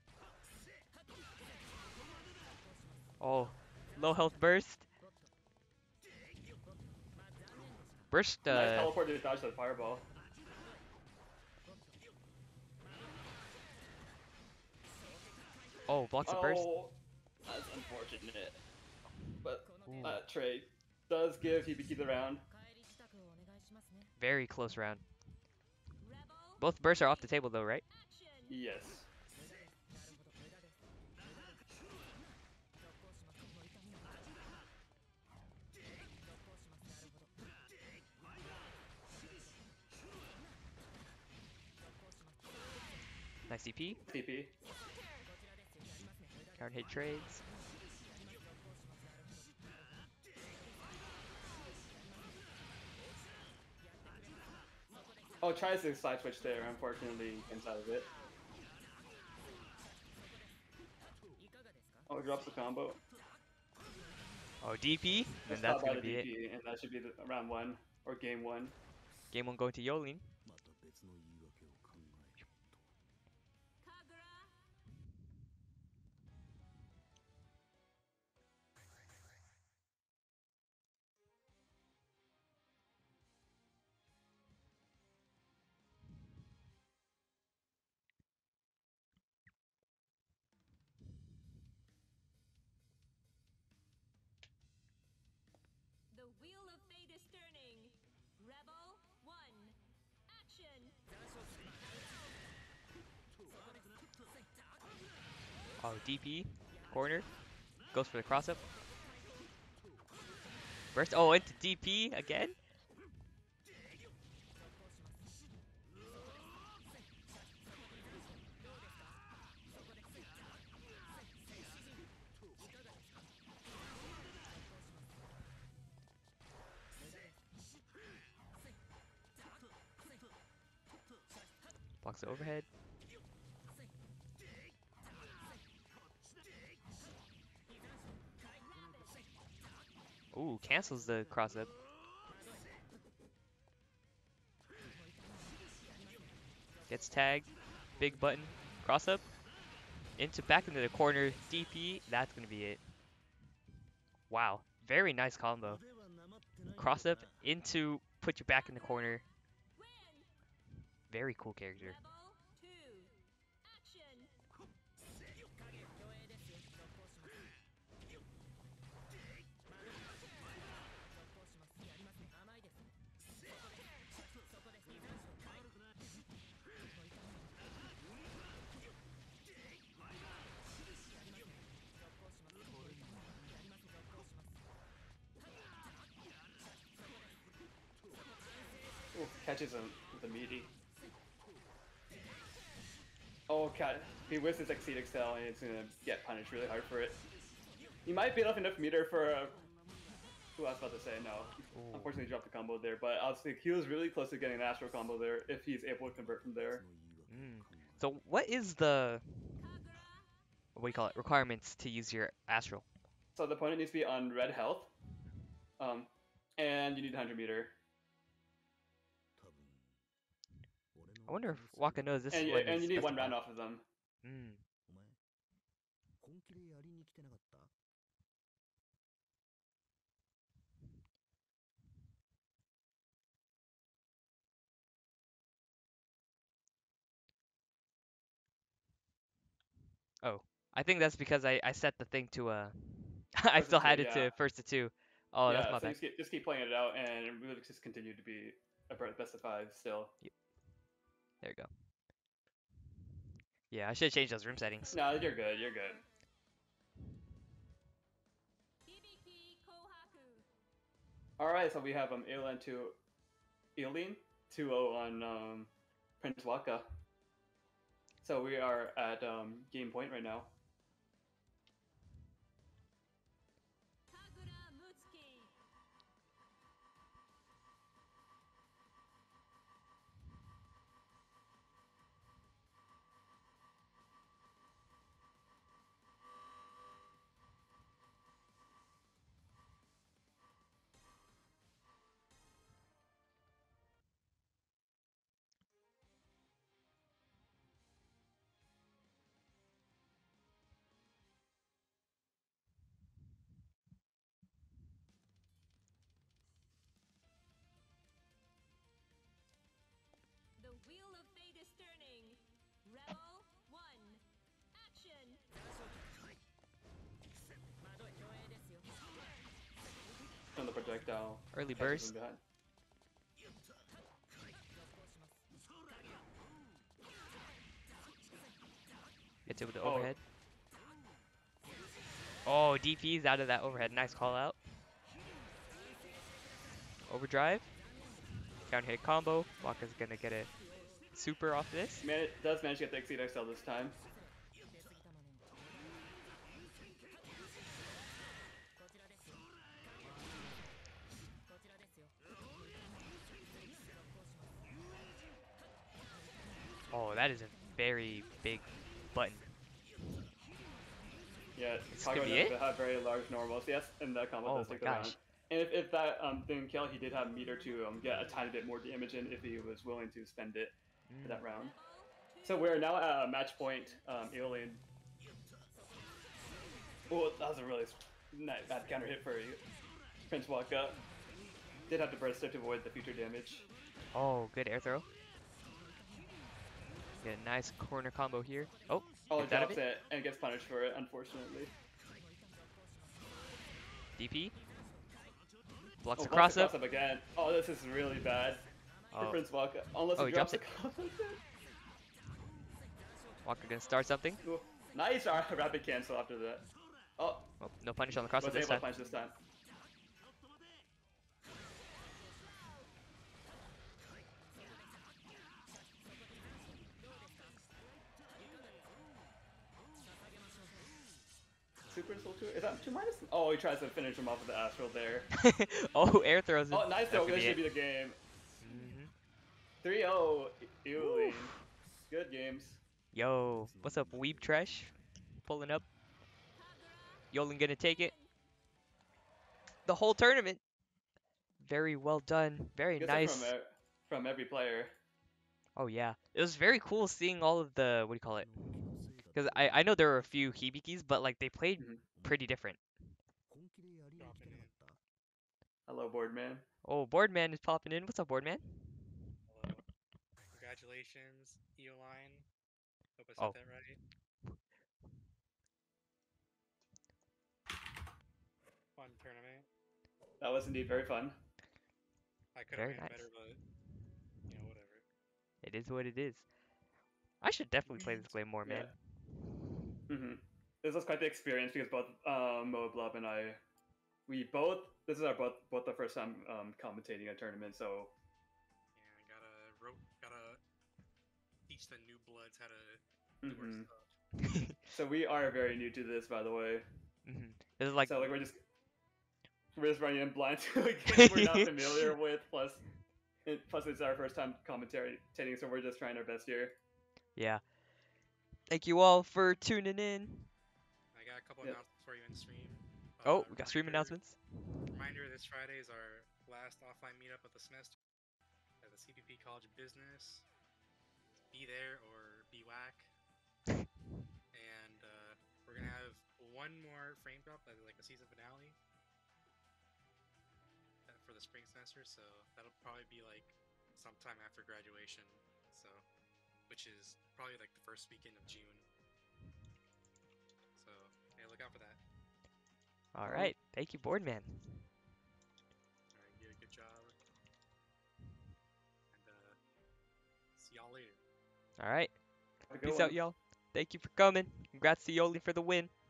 Oh, low health burst. Burst, uh... nice teleport to dodge the fireball. Oh, blocks the oh, burst. That's unfortunate. But Ooh. that trade does give Hibiki the round. Very close round. Both bursts are off the table though, right? Yes. Nice C P. C P. Counter hit trades. Oh, it tries to side switch there, unfortunately, inside of it. Oh, it drops the combo. Oh, D P, and that's gonna be it. And that should be the, round one or game one. Game one going to Eoline. Oh, D P, corner, goes for the cross-up. Burst, oh, into D P again? Blocks the overhead. Ooh, cancels the cross-up. Gets tagged. Big button. Cross-up. Into back into the corner. D P. That's going to be it. Wow. Very nice combo. Cross-up into put you back in the corner. Very cool character. Catches him with a meaty. Oh god, he whiffs his Exceed Excel and it's gonna get punished really hard for it. He might beat off enough meter for a... Who I was about to say, no. Ooh. Unfortunately he dropped the combo there, but I'll say he was really close to getting an Astral combo there if he's able to convert from there. Mm. So what is the... What do you call it? Requirements to use your Astral? So the opponent needs to be on red health. Um, and you need one hundred meter. I wonder if Waka knows this and, one. And you need one round off of them. Mm. Oh, I think that's because I, I set the thing to uh, I still had it yeah. to first to two. Oh, yeah, that's my so bad. Just keep, just keep playing it out, and we will just continue to be a best of five still. Yep. There you go. Yeah, I should have changed those room settings. No, you're good, you're good. Alright, so we have um Eoline to Eoline two oh on um Prince Waka. So we are at um game point right now. Projectile. Early burst. Gets it with the oh. overhead. Oh, D P's out of that overhead. Nice call out. Overdrive. Down hit combo. Waka's gonna get a super off this. Man, it does manage to get the Exceed X L this time. that is a very big button. Yeah, Kagura does have very large normals, yes, and that combo does take the round. And if, if that um, thing killed, he did have meter to um, get a tiny bit more damage in if he was willing to spend it mm. for that round. So we're now at a match point, um, Eoline. Oh, that was a really nice, bad counter hit for you. Prince Waka. Did have to burst it to avoid the future damage. Oh, good air throw. Get a nice corner combo here. Oh, oh it drops it and gets punished for it, unfortunately. D P. Blocks oh, the cross up. up again. Oh, this is really bad. Oh. For Prince Waka. Unless oh, he drops, drops it. The combo. Waka gonna start something. Ooh. Nice rapid cancel after that. Oh, oh no punish on the cross up this time. Punish this time. Super soul two? Is that two minus? Oh, he tries to finish him off with the astral there. Oh, air throws. Oh, nice throw. This should be the game. Mm-hmm. three oh, Eoline. Good games. Yo, what's up, Weeb Trash? Pulling up. Eoline gonna take it. The whole tournament. Very well done. Very Good nice. From, from every player. Oh yeah, it was very cool seeing all of the what do you call it? Because I, I know there were a few Hibikis, but like they played mm-hmm. pretty different. Hello, Bored Man. Oh, Bored Man is popping in. What's up, Bored Man? Hello. Congratulations, Eoline. Hope I said oh. that right. Fun tournament. That was indeed very fun. I could have made nice. better, but you know, whatever. It is what it is. I should definitely play this game more, man. Yeah. Mm-hmm. This was quite the experience because both um, Moeblob and I, we both, this is our both, both the first time um, commentating a tournament, so. Yeah, gotta, rope, gotta teach the new bloods how to do mm-hmm. our stuff. So we are very new to this, by the way. Mm-hmm. This is like. So like we're just, we're just running in blind to a game we're not familiar with, plus, it, plus it's our first time commentating, so we're just trying our best here. Yeah. Thank you all for tuning in. I got a couple yep. announcements for you in stream. Uh, oh, we got stream announcements. Reminder, this Friday is our last offline meetup of the semester at the C P P College of Business. Be there or be whack. And uh, we're going to have one more frame drop, like a season finale for the spring semester. So that'll probably be like sometime after graduation. So. Which is probably like the first weekend of June. So, yeah, look out for that. All right. Thank you, Bored Man. All right, you did a good job. And uh, see y'all later. All right. Peace out, y'all. Thank you for coming. Congrats to Eoline for the win.